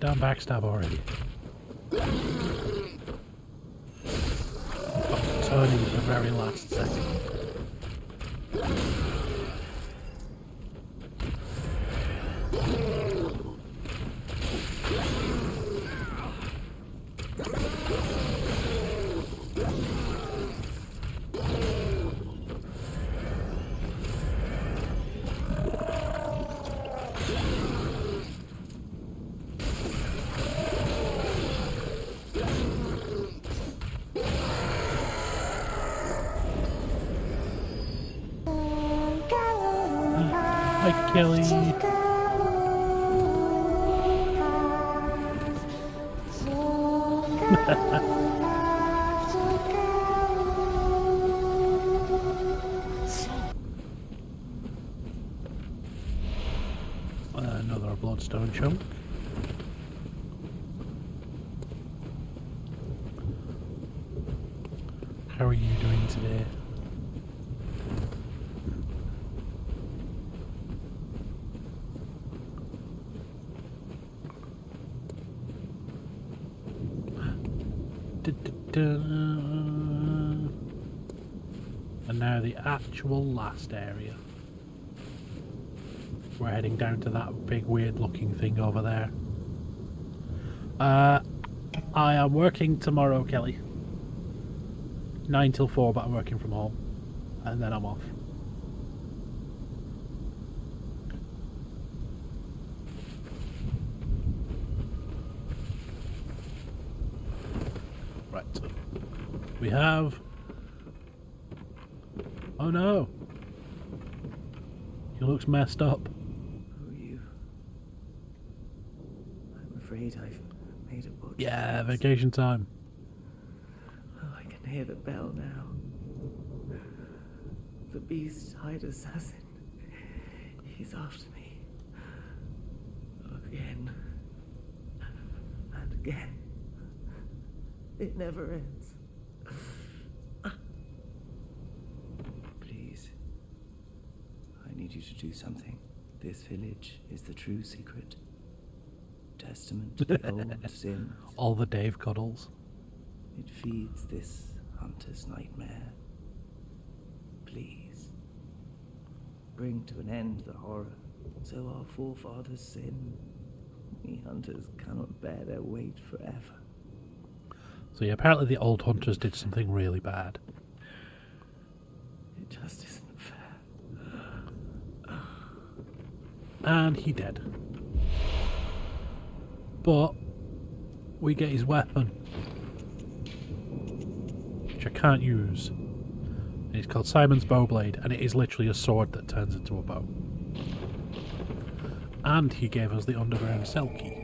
Damn backstab already. I'm turning at the very last second. Kelly. Another bloodstone chunk. How are you doing today? And now the actual last area. We're heading down to that big weird looking thing over there. Uh, I am working tomorrow, Kelly. nine till four, but I'm working from home. And then I'm off. We have... Oh no! He looks messed up. Who are you? I'm afraid I've made a butcher. Yeah, vacation time. Oh, I can hear the bell now. The beast-eyed assassin. He's after me. Again. And again. It never ends. You to do something. This village is the true secret. Testament to the old sins. All the Dave Cuddles. It feeds this hunter's nightmare. Please. Bring to an end the horror. So our forefathers sin. We hunters cannot bear their weight forever. So yeah, apparently the old hunters did something really bad. It just isn't. And he dead. But we get his weapon, which I can't use. And it's called Simon's Bow Blade, and it is literally a sword that turns into a bow. And he gave us the underground cell key,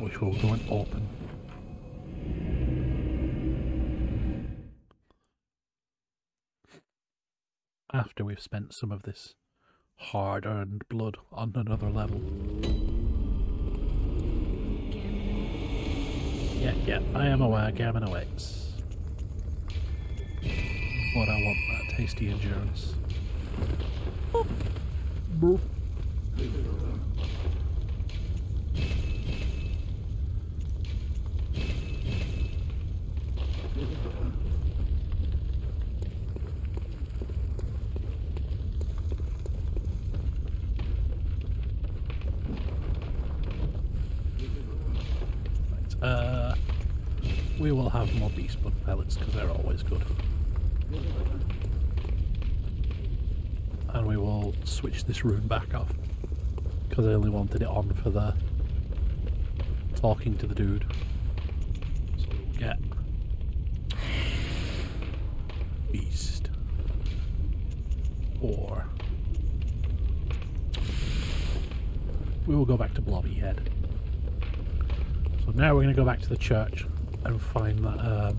which we'll go and open. after we've spent some of this hard-earned blood on another level. Yeah, yeah, I am aware Gehrman awaits. But I want that tasty endurance. Boop. Boop. Uh, we will have more beast blood pellets because they're always good. And we will switch this rune back off because I only wanted it on for the talking to the dude. So we'll get beast or we will go back to Blobby Head. So now we're going to go back to the church and find that um,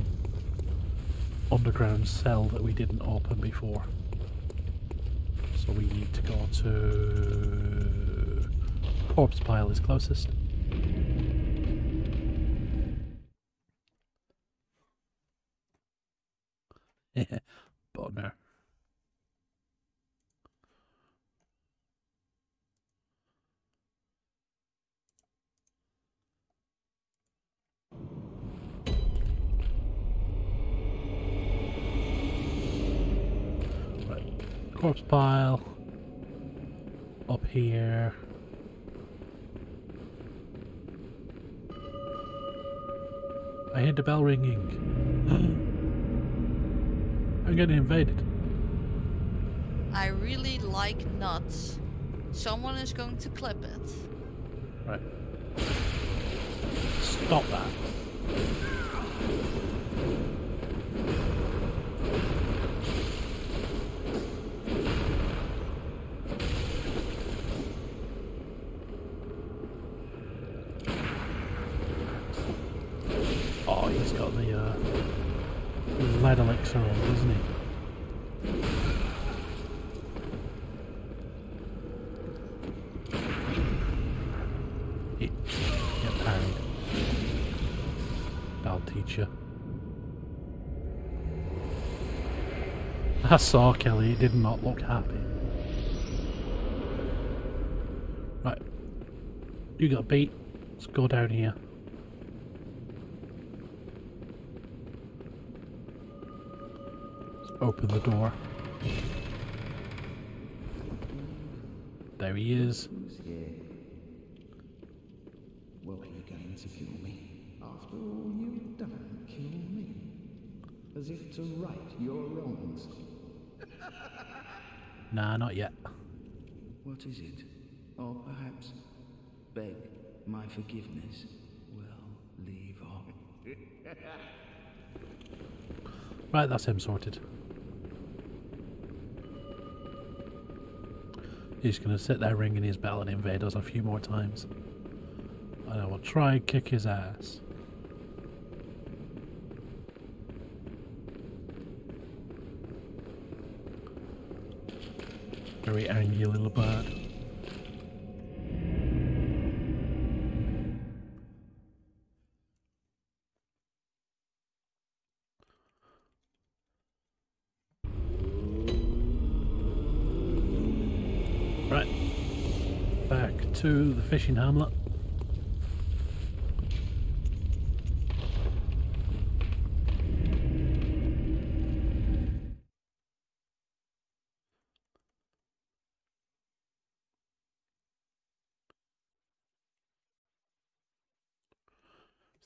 underground cell that we didn't open before. So we need to go to... Corpse Pile is closest. Yeah, boner. Corpse pile up here. I hear the bell ringing. I'm getting invaded. I really like nuts. Someone is going to clip it. Right. Stop that. I saw Kelly, he did not look happy. Right. You got beat. Let's go down here. Let's open the door. There he is. Who's here? Were you going to kill me? After all you've done, kill me. As if to right your wrongs. Nah, not yet. What is it? Or perhaps beg my forgiveness. Well, leave on. Right, that's him sorted. He's gonna sit there ringing his bell and invade us a few more times. And I will try and kick his ass. Very angry little bird. Right. Back to the fishing hamlet.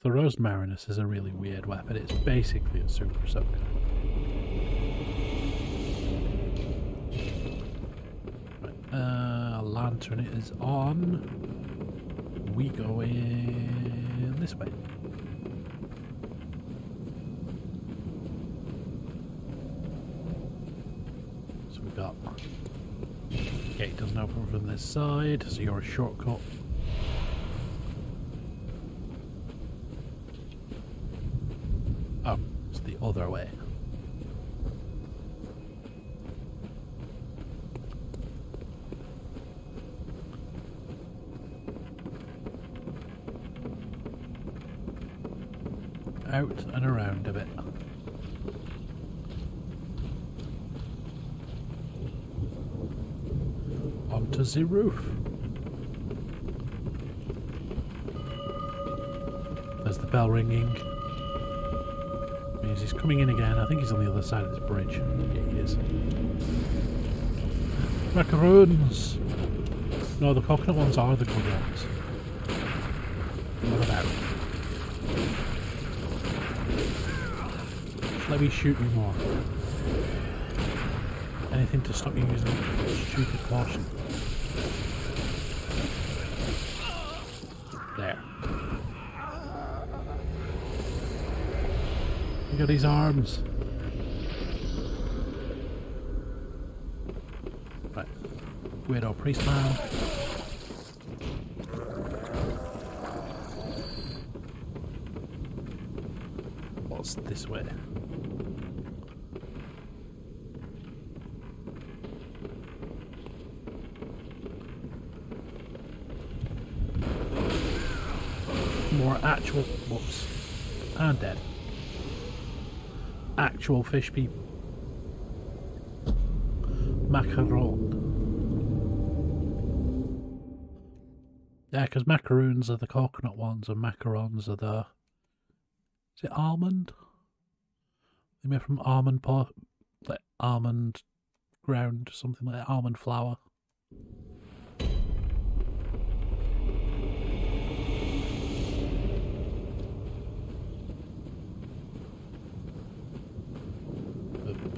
The Rosemarinus is a really weird weapon. It's basically a super soaker. Right, uh, lantern is on. We go in this way. So we've got... Gate doesn't open from this side, so you're a shortcut. Other way. out and around a bit. Onto the roof. There's the bell ringing. Means he's coming in again. I think he's on the other side of this bridge. Yeah, he is. Macaroons! No, the coconut ones are the good ones. What about? Let me shoot you more. Anything to stop you using that stupid portion. There. Look at these arms. Right. Weirdo priest now. What's this way? Actual, whoops, I'm dead. Actual fish people. Macaron. Yeah, because macaroons are the coconut ones and macarons are the... Is it almond? They're made from almond pot, like almond ground, something like that, almond flour.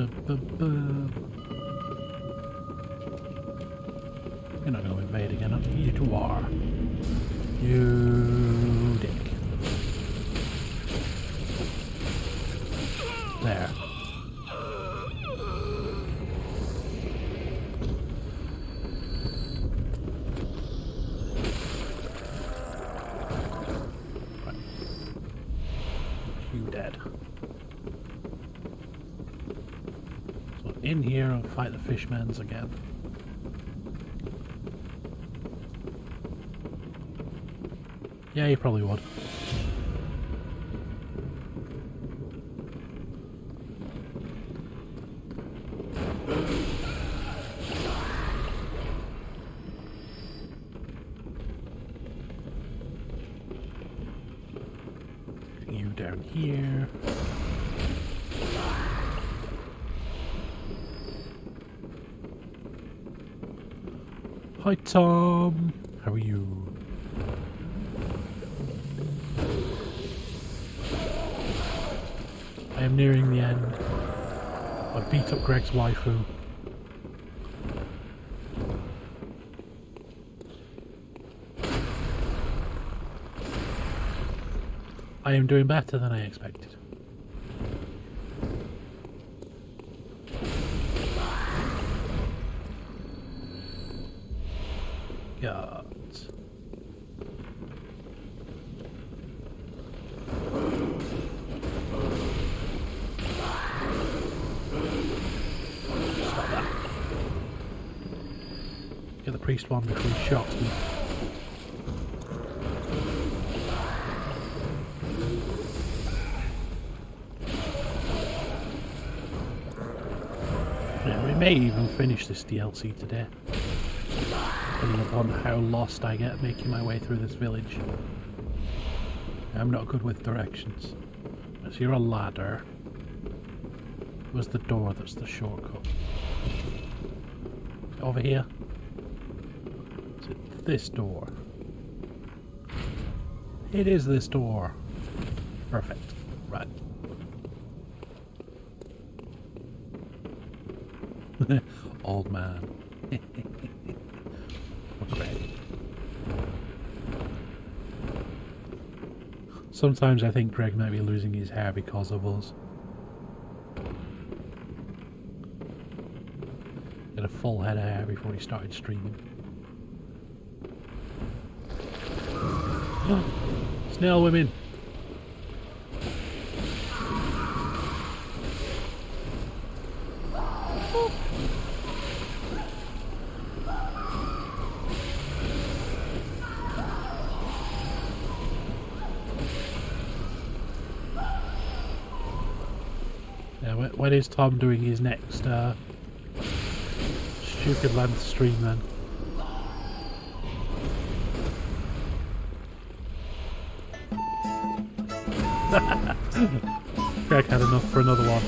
You're not going to invade again, are you? You are. You dick. There. Right. You dead. In here and fight the fishmen's again. Yeah, you probably would. You down here. Hi Tom, how are you? I am nearing the end. I've beat up Greg's waifu. I am doing better than I expected. One before he shot me. Yeah, we may even finish this D L C today, depending upon how lost I get making my way through this village. I'm not good with directions. Let's hear a ladder. Where's the door that's the shortcut? Over here. This door. It is this door. Perfect. Right. Old man. Okay. Sometimes I think Greg might be losing his hair because of us. He had a full head of hair before he started streaming. Snail women. Oh. when is Tom doing his next uh, stupid land stream then? Greg had enough for another one.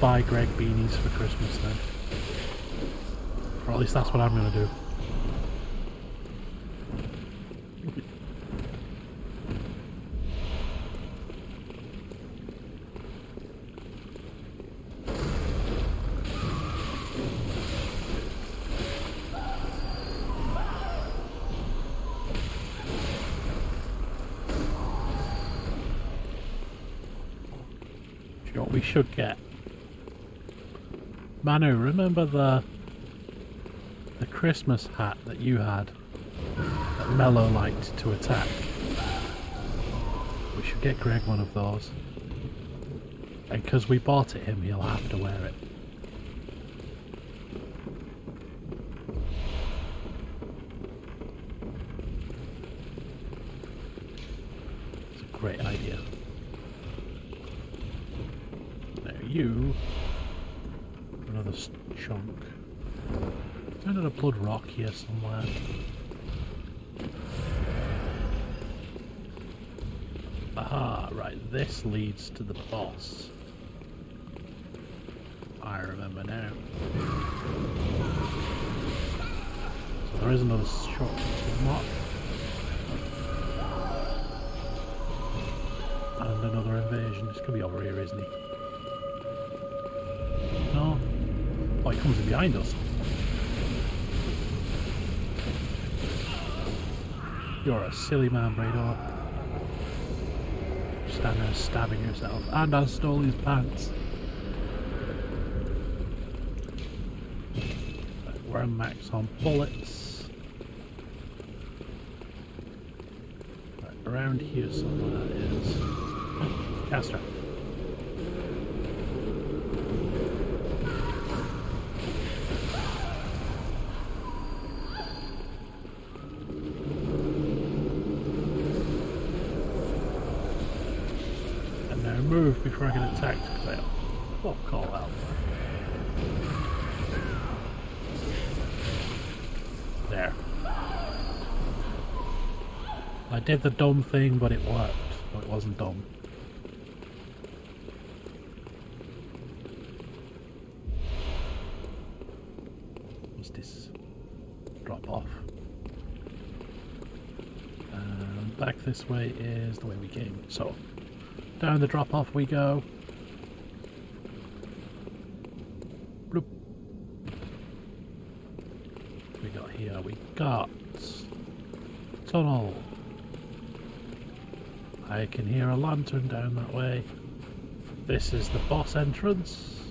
Buy Greg beanies for Christmas then. Or at least that's what I'm gonna do. Do you know what we should get? Manu, remember the the Christmas hat that you had that Mello liked to attack? We should get Greg one of those. And because we bought it him, he'll have to wear it. It's a great idea. Now you... another chunk. Is there another blood rock here somewhere? Aha, right, this leads to the boss. I remember now. So there is another shot mark. And another invasion. This could be over here, isn't he? Oh, he comes in behind us. You're a silly man, Brado. Stand there stabbing yourself. And I stole his pants. Right, we're max on bullets. Right, around here somewhere is... oh, Castor. Before I get attacked, because I won't call out. There. I did the dumb thing, but it worked. Well, it wasn't dumb. What's this? Drop off. Um, back this way is the way we came. So. Down the drop off we go. Bloop. We got here, we got tunnel. I can hear a lantern down that way. This is the boss entrance.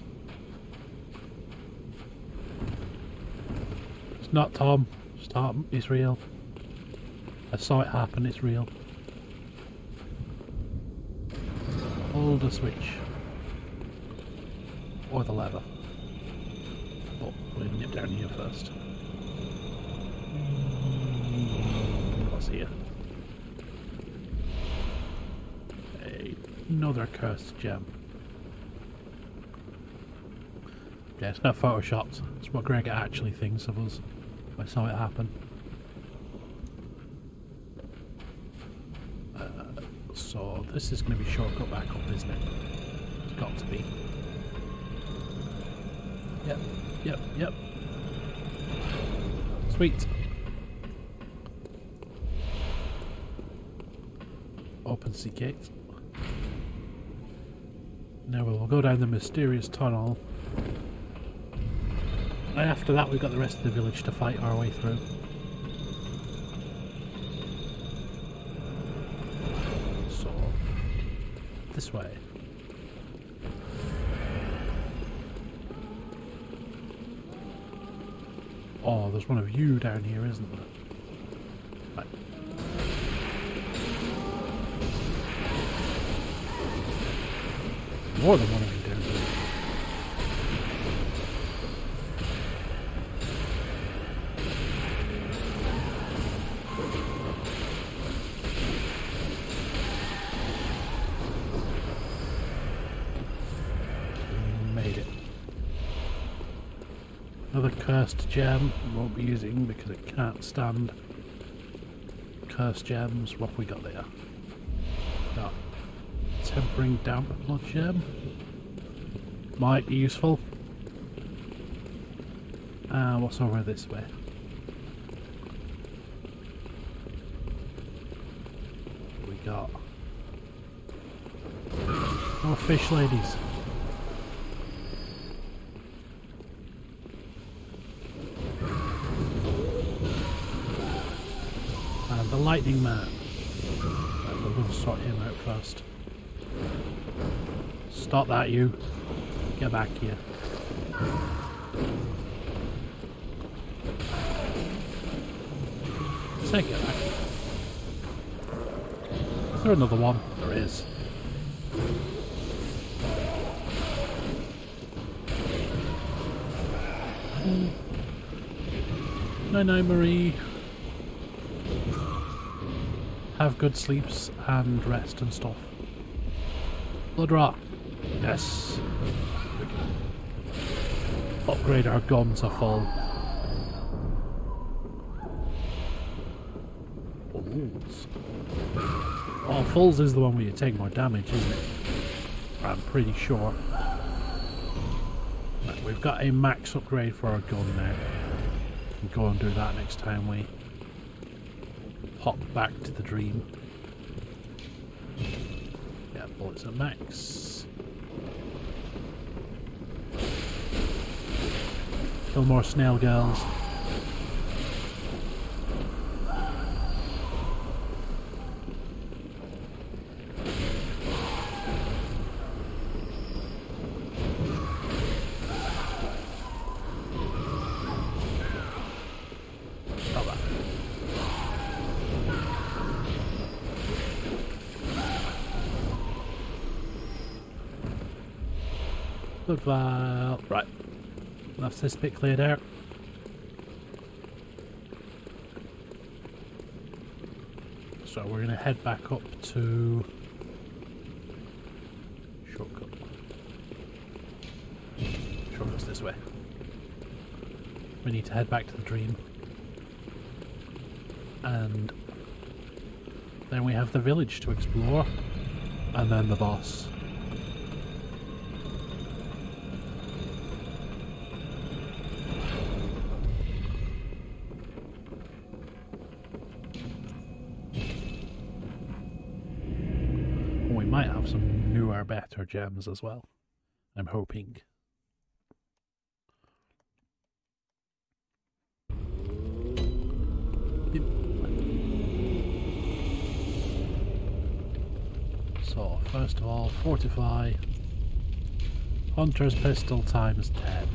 It's not Tom, it's Tom, it's real. I saw it happen, it's real. Pull the switch, or the lever. Oh, we're gonna nip down here first. What's here? Another cursed gem. Yeah, it's not photoshopped. It's what Greg actually thinks of us. I saw it happen. So this is going to be shortcut back up, isn't it? It's got to be. Yep, yep, yep. Sweet. Open sea gate. Now we'll go down the mysterious tunnel. And after that we've got the rest of the village to fight our way through. So, this way. Oh, there's one of you down here, isn't there? Right. More than one of you down here. Made it. Another cursed gem. Won't be using because it can't stand cursed gems. What have we got there? Oh. Tempering damp blood gem might be useful. Uh, what's over this way? What we got? Oh, fish ladies. And the lightning man. Right, we're going to sort him out first. Stop that, you. Get back here. Take it back. Is there another one? There is. No, no, Marie. Have good sleeps and rest and stuff. Blood rock. Yes. Upgrade our guns are full. Fulls. Oh, Fulls is the one where you take more damage, isn't it? I'm pretty sure. Right, we've got a max upgrade for our gun now. We'll go and do that next time we pop back to the dream. Yeah, bullets at max. Kill more snail girls. Stop that. Good vibe. Right. That's this bit cleared out. So we're going to head back up to shortcut. Shortcut's this way. We need to head back to the dream. And then we have the village to explore. And then the boss. Better gems as well, I'm hoping. Yep. So first of all, fortify. Hunter's pistol times ten.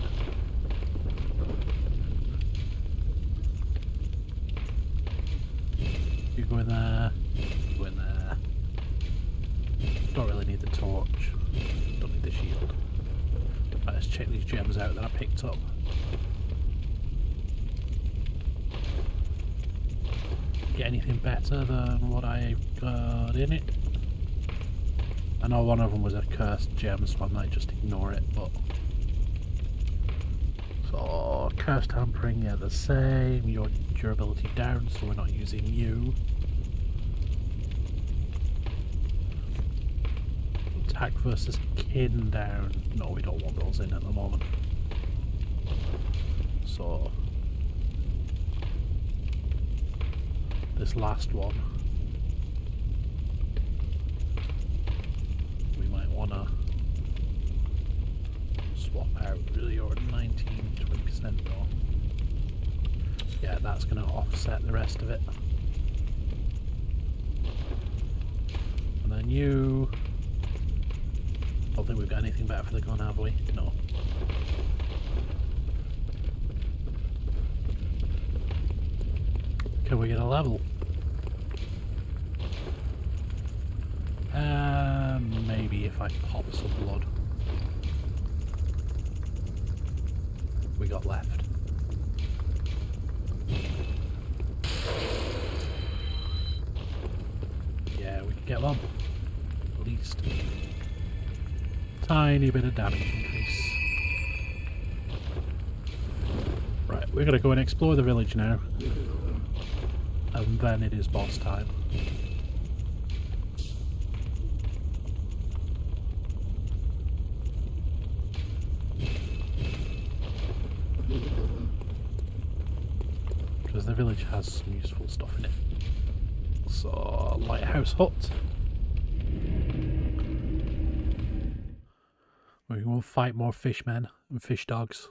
You go in there. You go in there. Don't really need the torch, don't need the shield. Right, let's check these gems out that I picked up. Get anything better than what I got in it? I know one of them was a cursed gem, so I might just ignore it, but... So, cursed hampering, yeah, the same. Your durability down, so we're not using you. Hack versus kin down. No, we don't want those in at the moment. So this last one we might wanna really or nineteen, twenty percent more. Yeah, that's going to offset the rest of it. And then you... I don't think we've got anything better for the gun, have we? No. Can we get a level? Uh, maybe if I pop some blood. We got left. Yeah, we can get one. At least. Tiny bit of damage increase. Right, we're gonna go and explore the village now. And then it is boss time. Because the village has some useful stuff in it. So, lighthouse hut. We will fight more fishmen and fish dogs.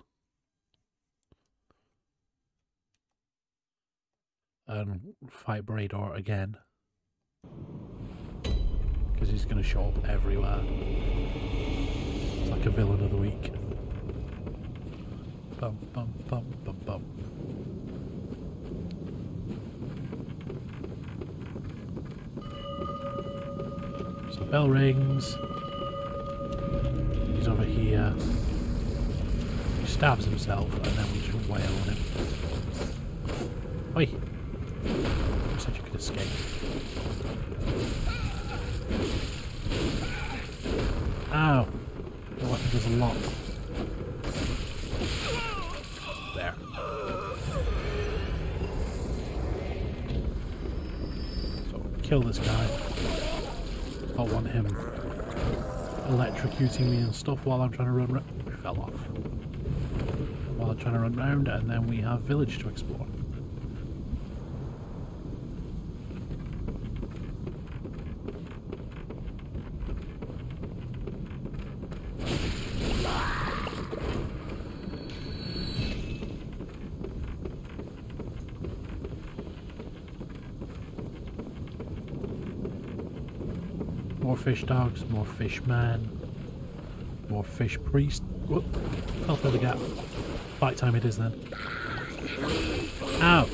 And fight Brador again. Because he's going to show up everywhere. It's like a villain of the week. Bum, bum, bum, bum, bum. So bell rings. He's over here. He stabs himself and then we just wail on him. Oi! I said you could escape. Ow! The weapon does a lot. There. So, kill this guy. I want him electrocuting me and stuff while I'm trying to run round. We fell off. While I'm trying to run round, and then we have village to explore. More fish dogs, more fish man, more fish priest. Whoop, fell through the gap. Fight time it is then. Ow!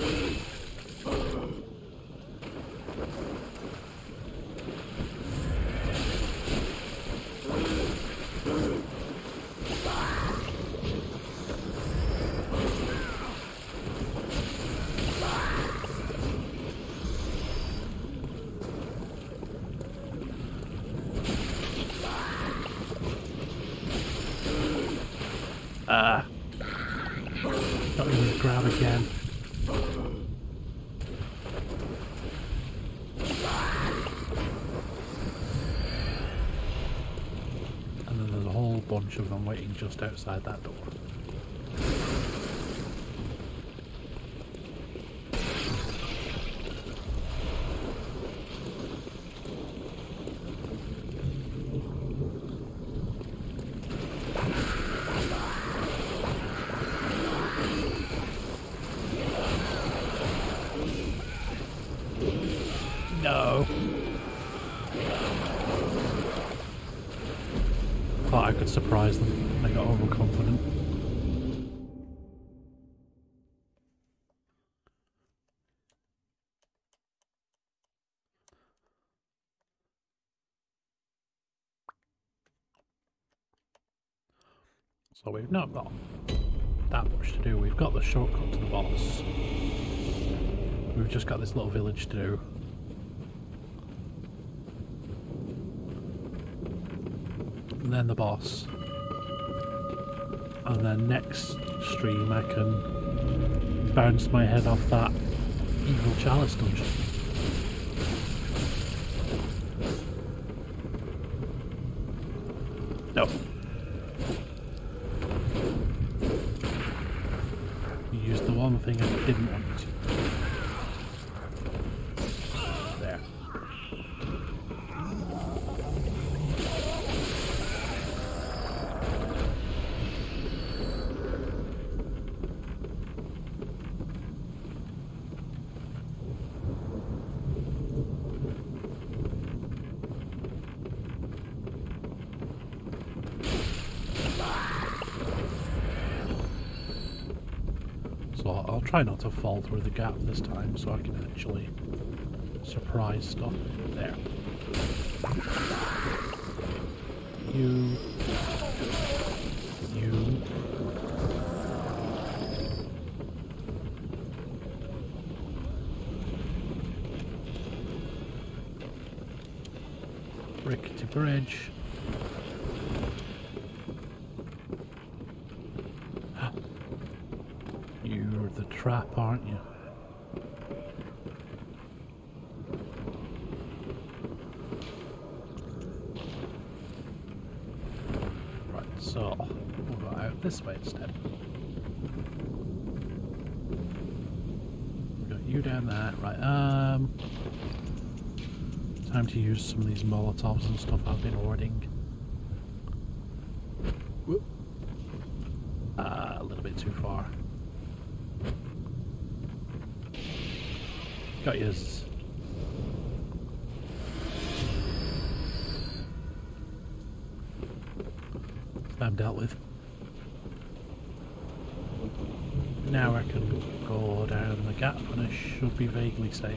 Of them waiting just outside that door. Surprise them. They got overconfident. So we've not got that much to do. We've got the shortcut to the boss. We've just got this little village to do. And then the boss, and then next stream I can bounce my head off that evil Chalice Dungeon. No. You used the one thing I didn't want you to. try not to fall through the gap this time so I can actually surprise stuff. There. You. You. Brick to bridge. You're the trap, aren't you? Right, so we'll go out this way instead. We've got you down there, right? Um. Time to use some of these Molotovs and stuff I've been hoarding. Uh, a little bit too far. Got yours. I'm dealt with. Now I can go down the gap and I should be vaguely safe.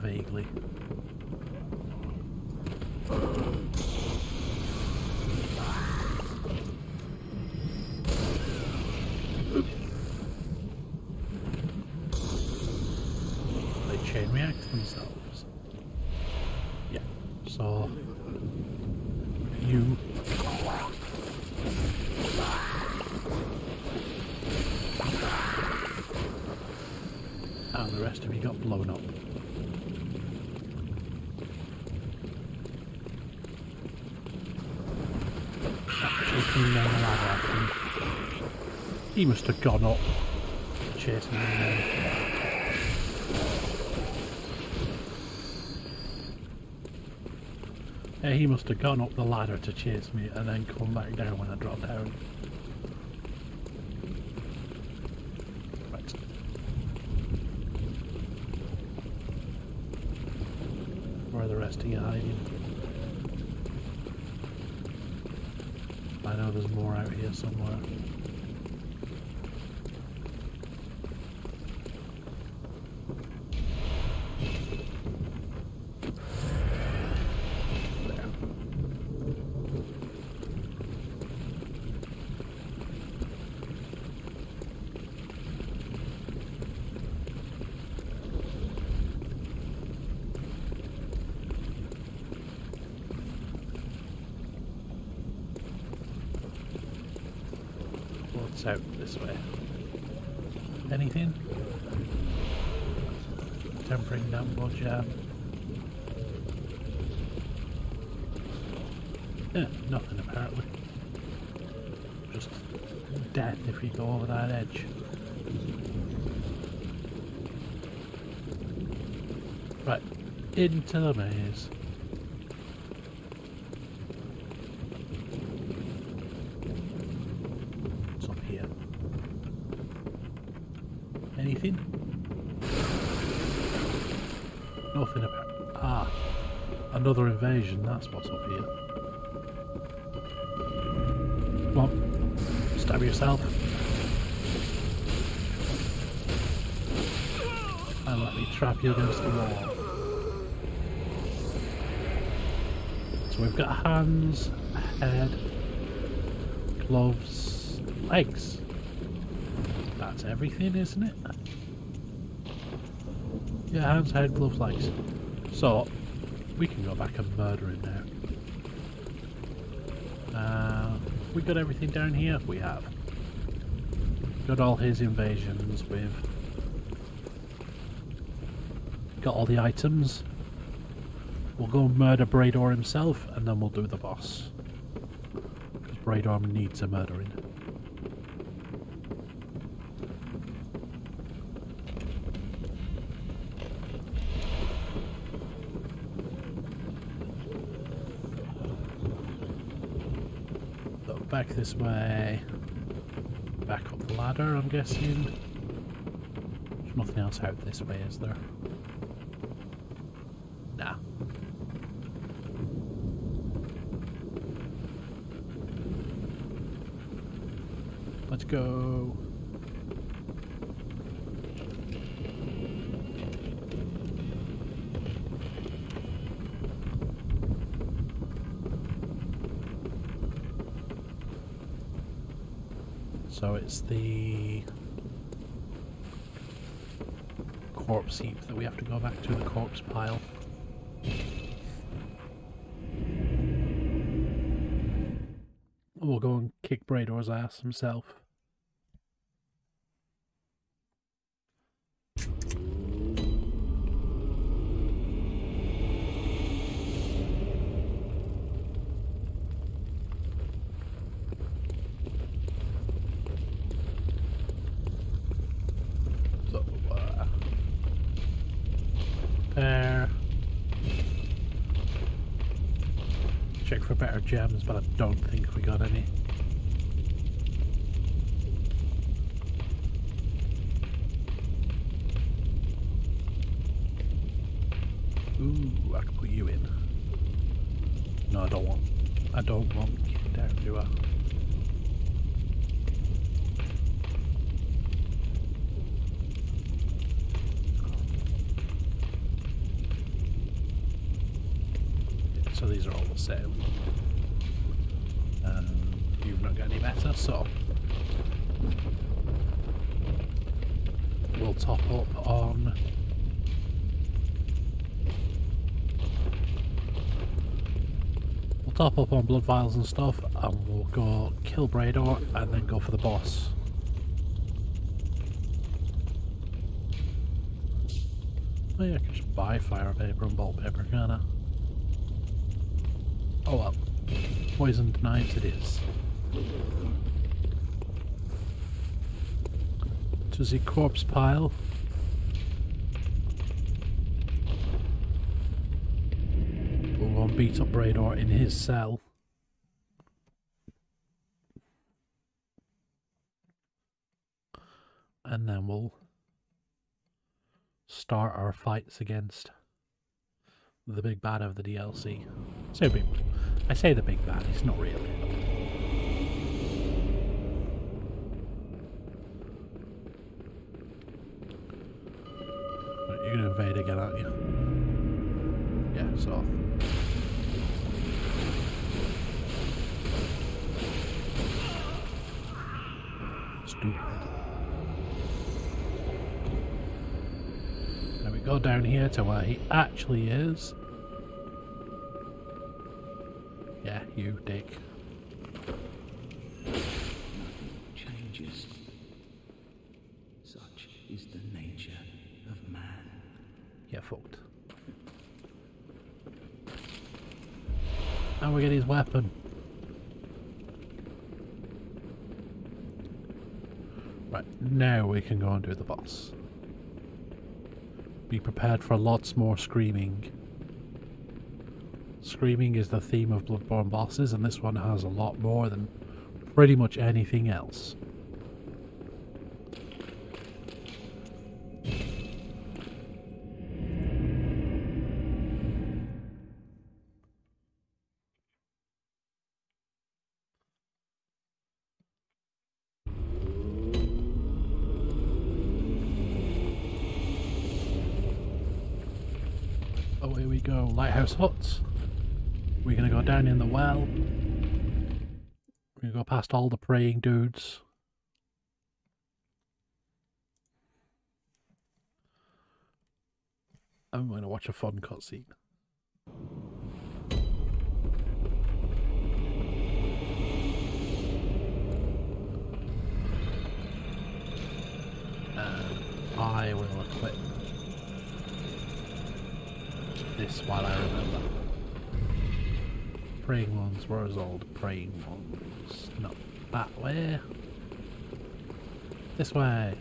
Vaguely. They chain react to themselves. Yeah. So you. And the rest of you got blown up. He must have gone up chasing me. Yeah, he must have gone up the ladder to chase me and then come back down when I dropped down. Right. Where are the rest of you hiding? I know there's more out here somewhere. There. What's out this way? Anything? Tempering down blood jam. Yeah, nothing apparently. Just death if you go over that edge. Right, into the maze. What's up here? Anything? Nothing about. Ah, another invasion, that's what's up here. Come on, stab yourself. And let me trap you against the wall. So we've got hands, head, gloves, legs. That's everything, isn't it? Yeah, hands, head, glove, legs. So, we can go back and murder him now. Uh, we got everything down here? We have. Got all his invasions, we've got all the items. We'll go murder Brador himself, and then we'll do the boss. Because Brador needs a murdering. Back this way, back up the ladder, I'm guessing. There's nothing else out this way, is there? Nah. Let's go. So it's the corpse heap that we have to go back to, the corpse pile. We'll go and kick Brador's ass himself. There. Check for better gems, but I don't think we got any. Ooh, I can put you in. No, I don't want. I don't want kid down, do I? So these are all the same. Um, you've not got any better, so we'll top up on we'll top up on blood vials and stuff, and we'll go kill Brador and then go for the boss. Oh yeah, I can just buy fire paper and bolt paper, can't I? Oh well, poisoned knives it is. To the corpse pile. We'll go and beat up Brador in his cell. And then we'll start our fights against the big bad of the D L C. So big, I say the big bad, it's not really. You're going to invade again, aren't you? Yeah, so. Stupid. Now we go down here to where he actually is. Yeah, you dick. Nothing changes. Such is the nature of man. Yeah, fucked. And we get his weapon. Right, now we can go and do the boss. Be prepared for lots more screaming. Screaming is the theme of Bloodborne bosses, and this one has a lot more than pretty much anything else. Oh, here we go, Lighthouse Huts. We're going to go down in the well. We're going to go past all the praying dudes. And we're going to watch a fun cutscene. And I will equip this while I remember. Praying ones, where's all the praying ones? Not that way. This way.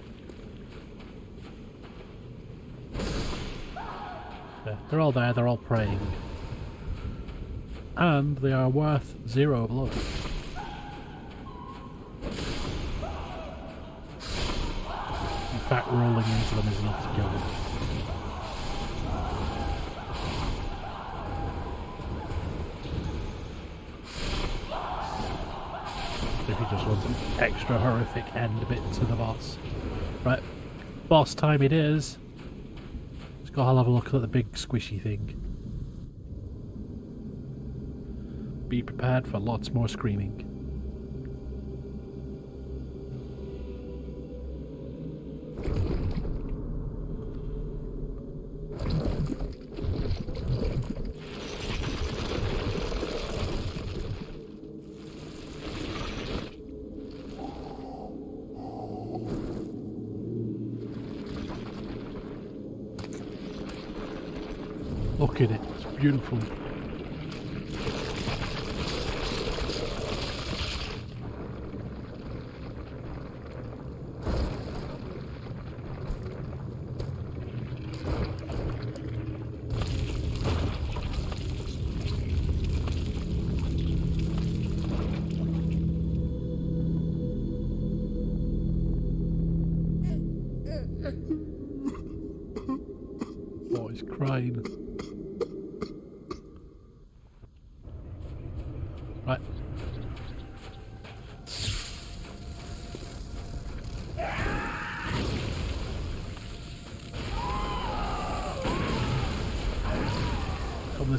Yeah, they're all there, they're all praying. And they are worth zero blood. In fact, rolling into them is enough to kill them. Extra horrific end bit to the boss. Right, boss time it is. Let's go have a look at the big squishy thing. Be prepared for lots more screaming. Look at it, it's beautiful.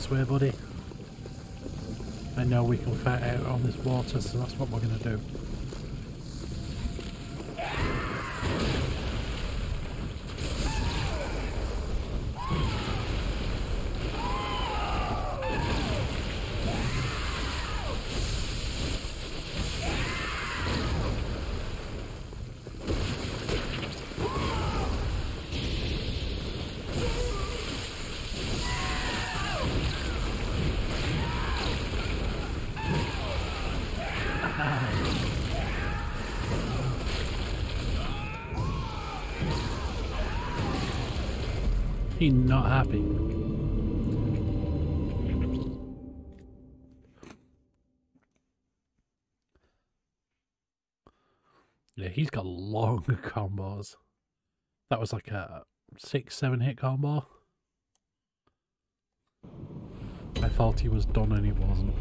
Way, buddy. I know we can fight out on this water, so that's what we're going to do. Not happy. Yeah, he's got long combos. That was like a six, seven hit combo. I thought he was done and he wasn't.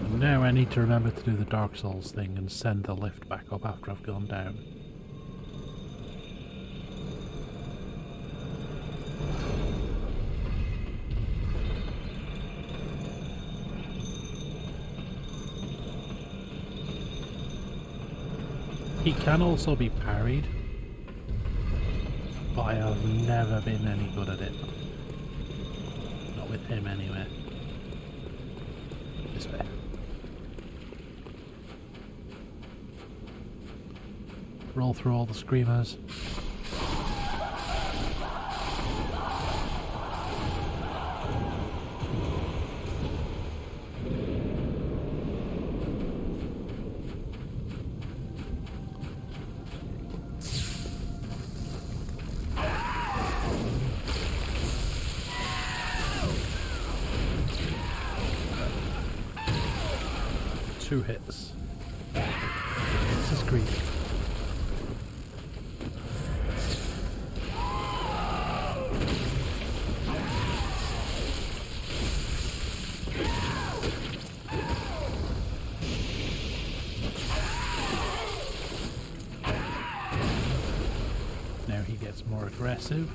And now I need to remember to do the Dark Souls thing and send the lift back up after I've gone down. He can also be parried, but I have never been any good at it. Not with him anyway. This way. Roll through all the screamers. Aggressive.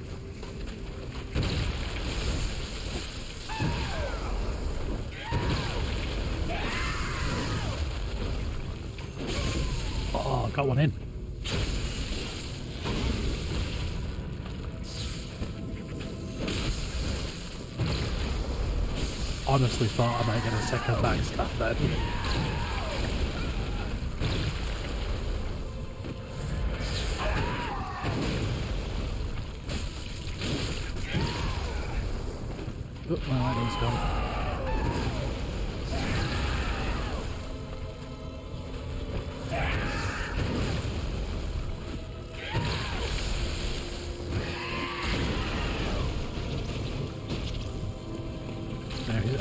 Oh, got one in. Honestly thought I might get a second backstab then.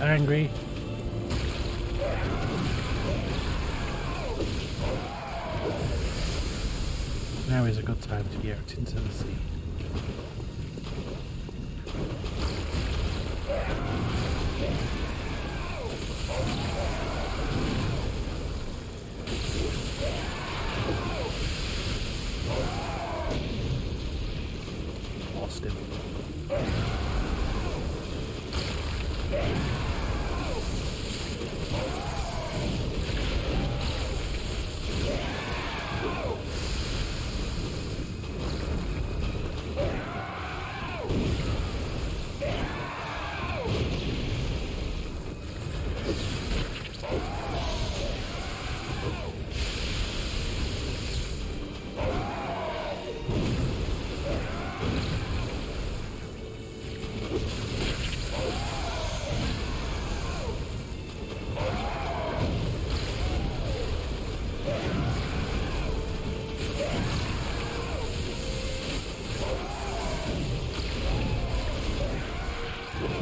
Angry. Now is a good time to be out into the sea.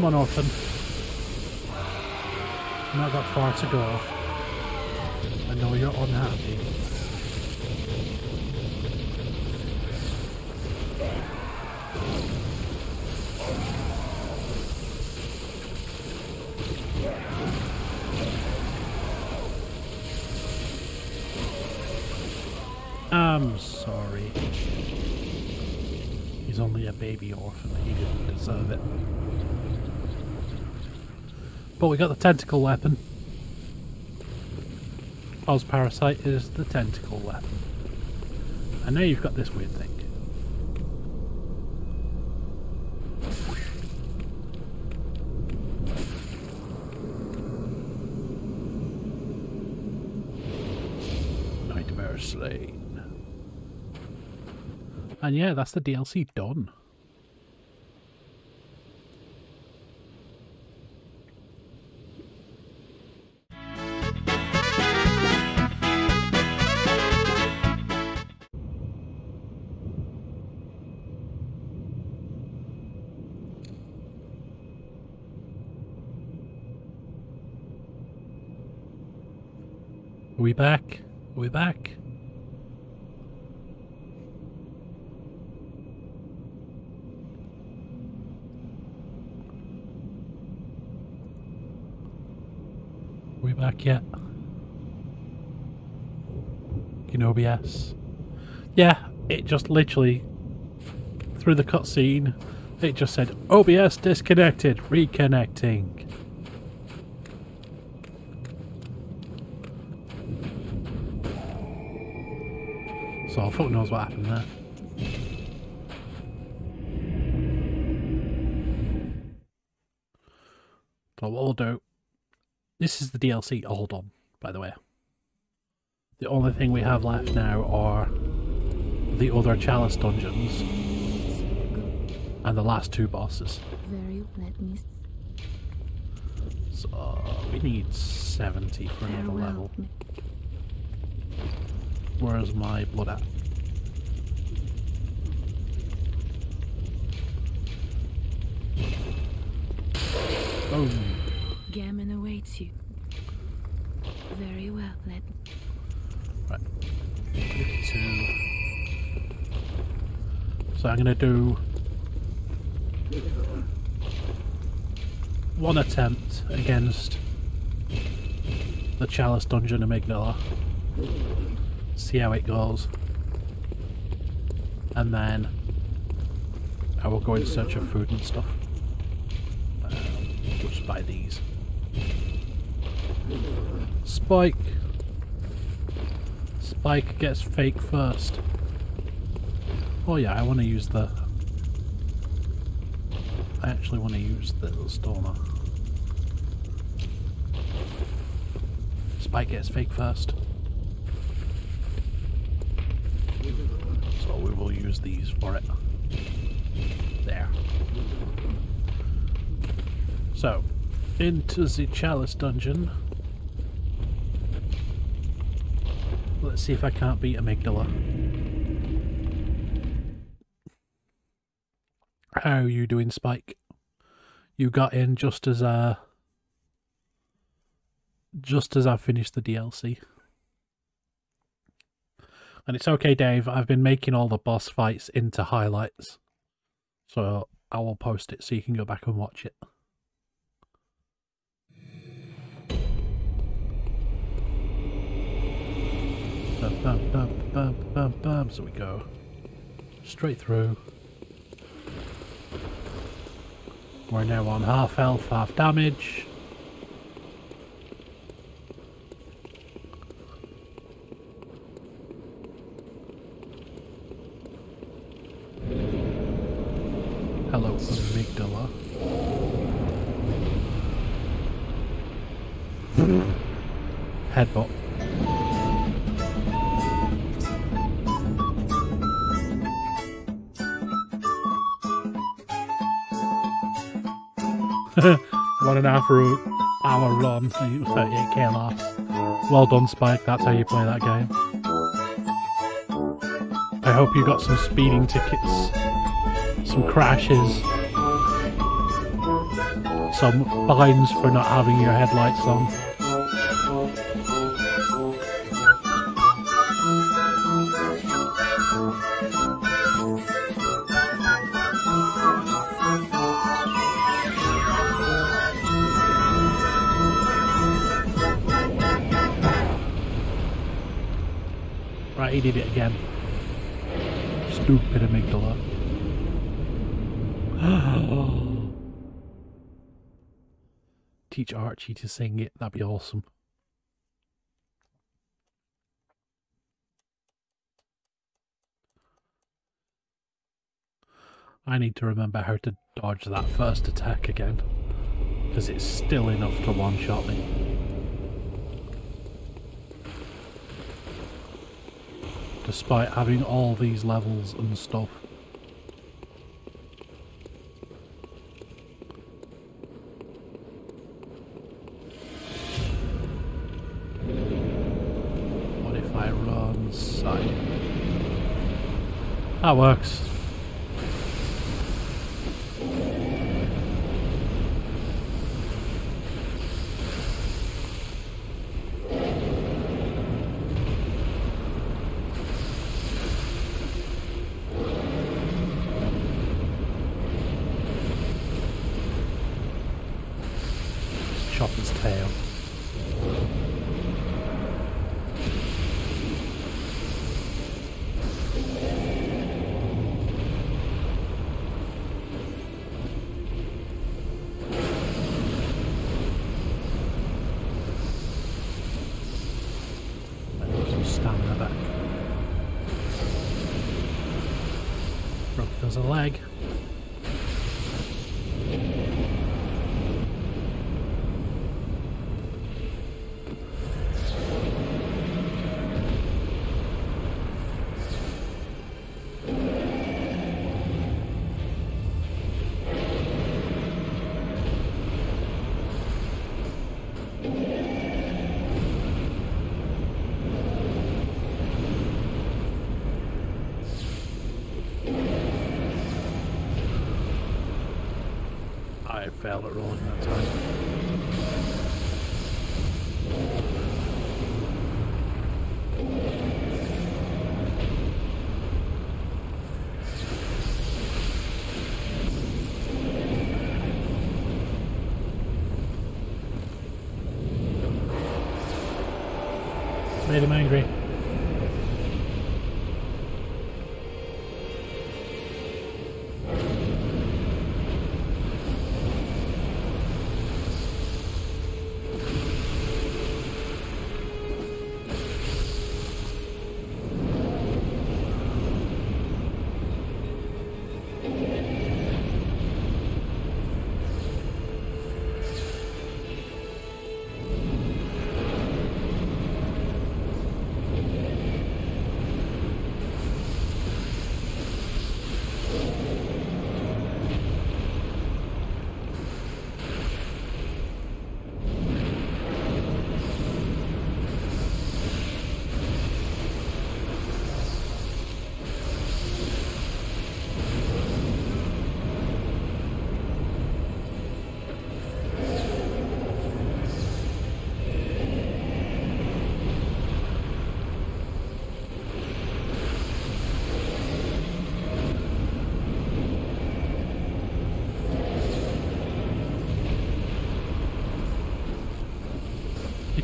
Pokemon open. Not that far to go. I know you're unhappy. I'm sorry. He's only a baby orphan. He didn't deserve it. But we got the tentacle weapon. Oz Parasite is the tentacle weapon. And now you've got this weird thing. Nightmare Slain. And yeah, that's the D L C done. Are we back? Are we back? We back yet? You know, O B S. Yeah, it just literally through the cutscene, it just said O B S disconnected, reconnecting. So fuck knows what happened there. So what we'll do. This is the D L C all done, by the way. The only thing we have left now are the other Chalice Dungeons and the last two bosses. So we need seventy for another level. Where's my blood at? Boom. Gehrman awaits you. Very well, let. Right. fifty-two. So I'm going to do one attempt against the Chalice Dungeon of Mignola. See how it goes. And then I will go in search of food and stuff. Um, just buy these. Spike! Spike gets fake first. Oh yeah, I want to use the... I actually want to use the little Stormer. Spike gets fake first. So we will use these for it. There. So, into the Chalice Dungeon. Let's see if I can't beat Amygdala. How are you doing, Spike? You got in just as I... just as I finished the D L C. And it's okay, Dave. I've been making all the boss fights into highlights. So I will post it so you can go back and watch it. Bum, bum, bum, bum, bum. So we go straight through. We're now on half health, half damage. Hello, Amygdala. Headbutt. One and a half hour run, thirty-eight K last. Well done, Spike, that's how you play that game. I hope you got some speeding tickets, some crashes. got some fines for not having your headlights on. Right, he did it again. Stupid amygdala. Teach Archie to sing it, that'd be awesome. I need to remember how to dodge that first attack again, because it's still enough to one-shot me. Despite having all these levels and stuff. What if I run side? That works. A leg. Failed at rolling that time. Made him angry.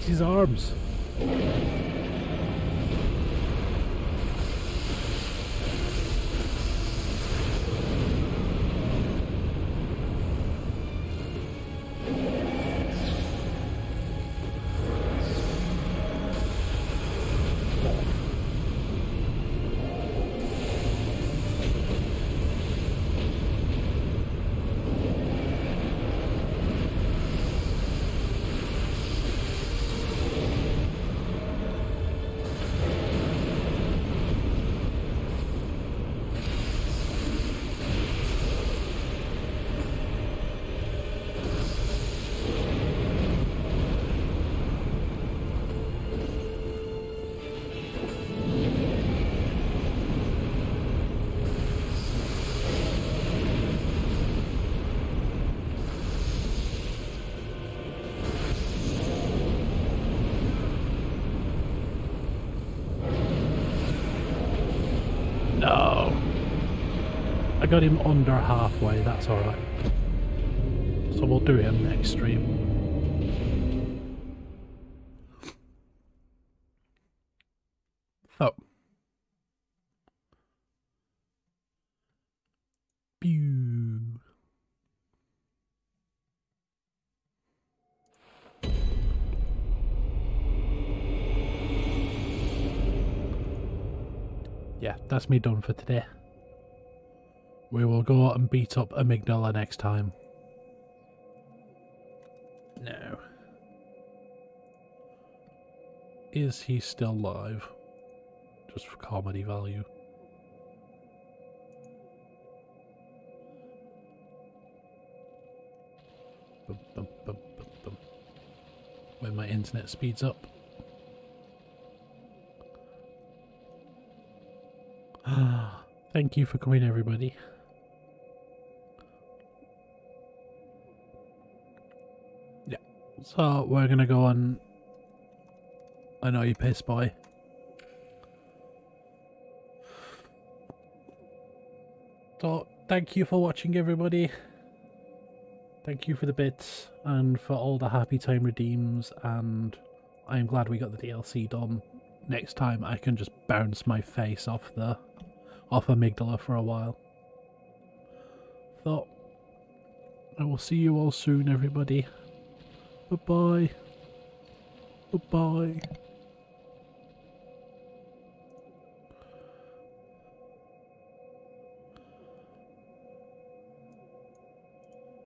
His arms. I got him under halfway, that's alright. So we'll do him next stream. Oh. Pew. Yeah, that's me done for today. We will go and beat up Amygdala next time. No. Is he still alive? Just for comedy value. Bum, bum, bum, bum, bum. When my internet speeds up. Thank you for coming, everybody. Yeah, so we're gonna go on. I know you're pissed, boy. So, thank you for watching, everybody. Thank you for the bits and for all the happy time redeems, and I'm glad we got the D L C done. Next time I can just bounce my face off the off Amygdala for a while. So, I will see you all soon, everybody. Bye-bye. Bye-bye.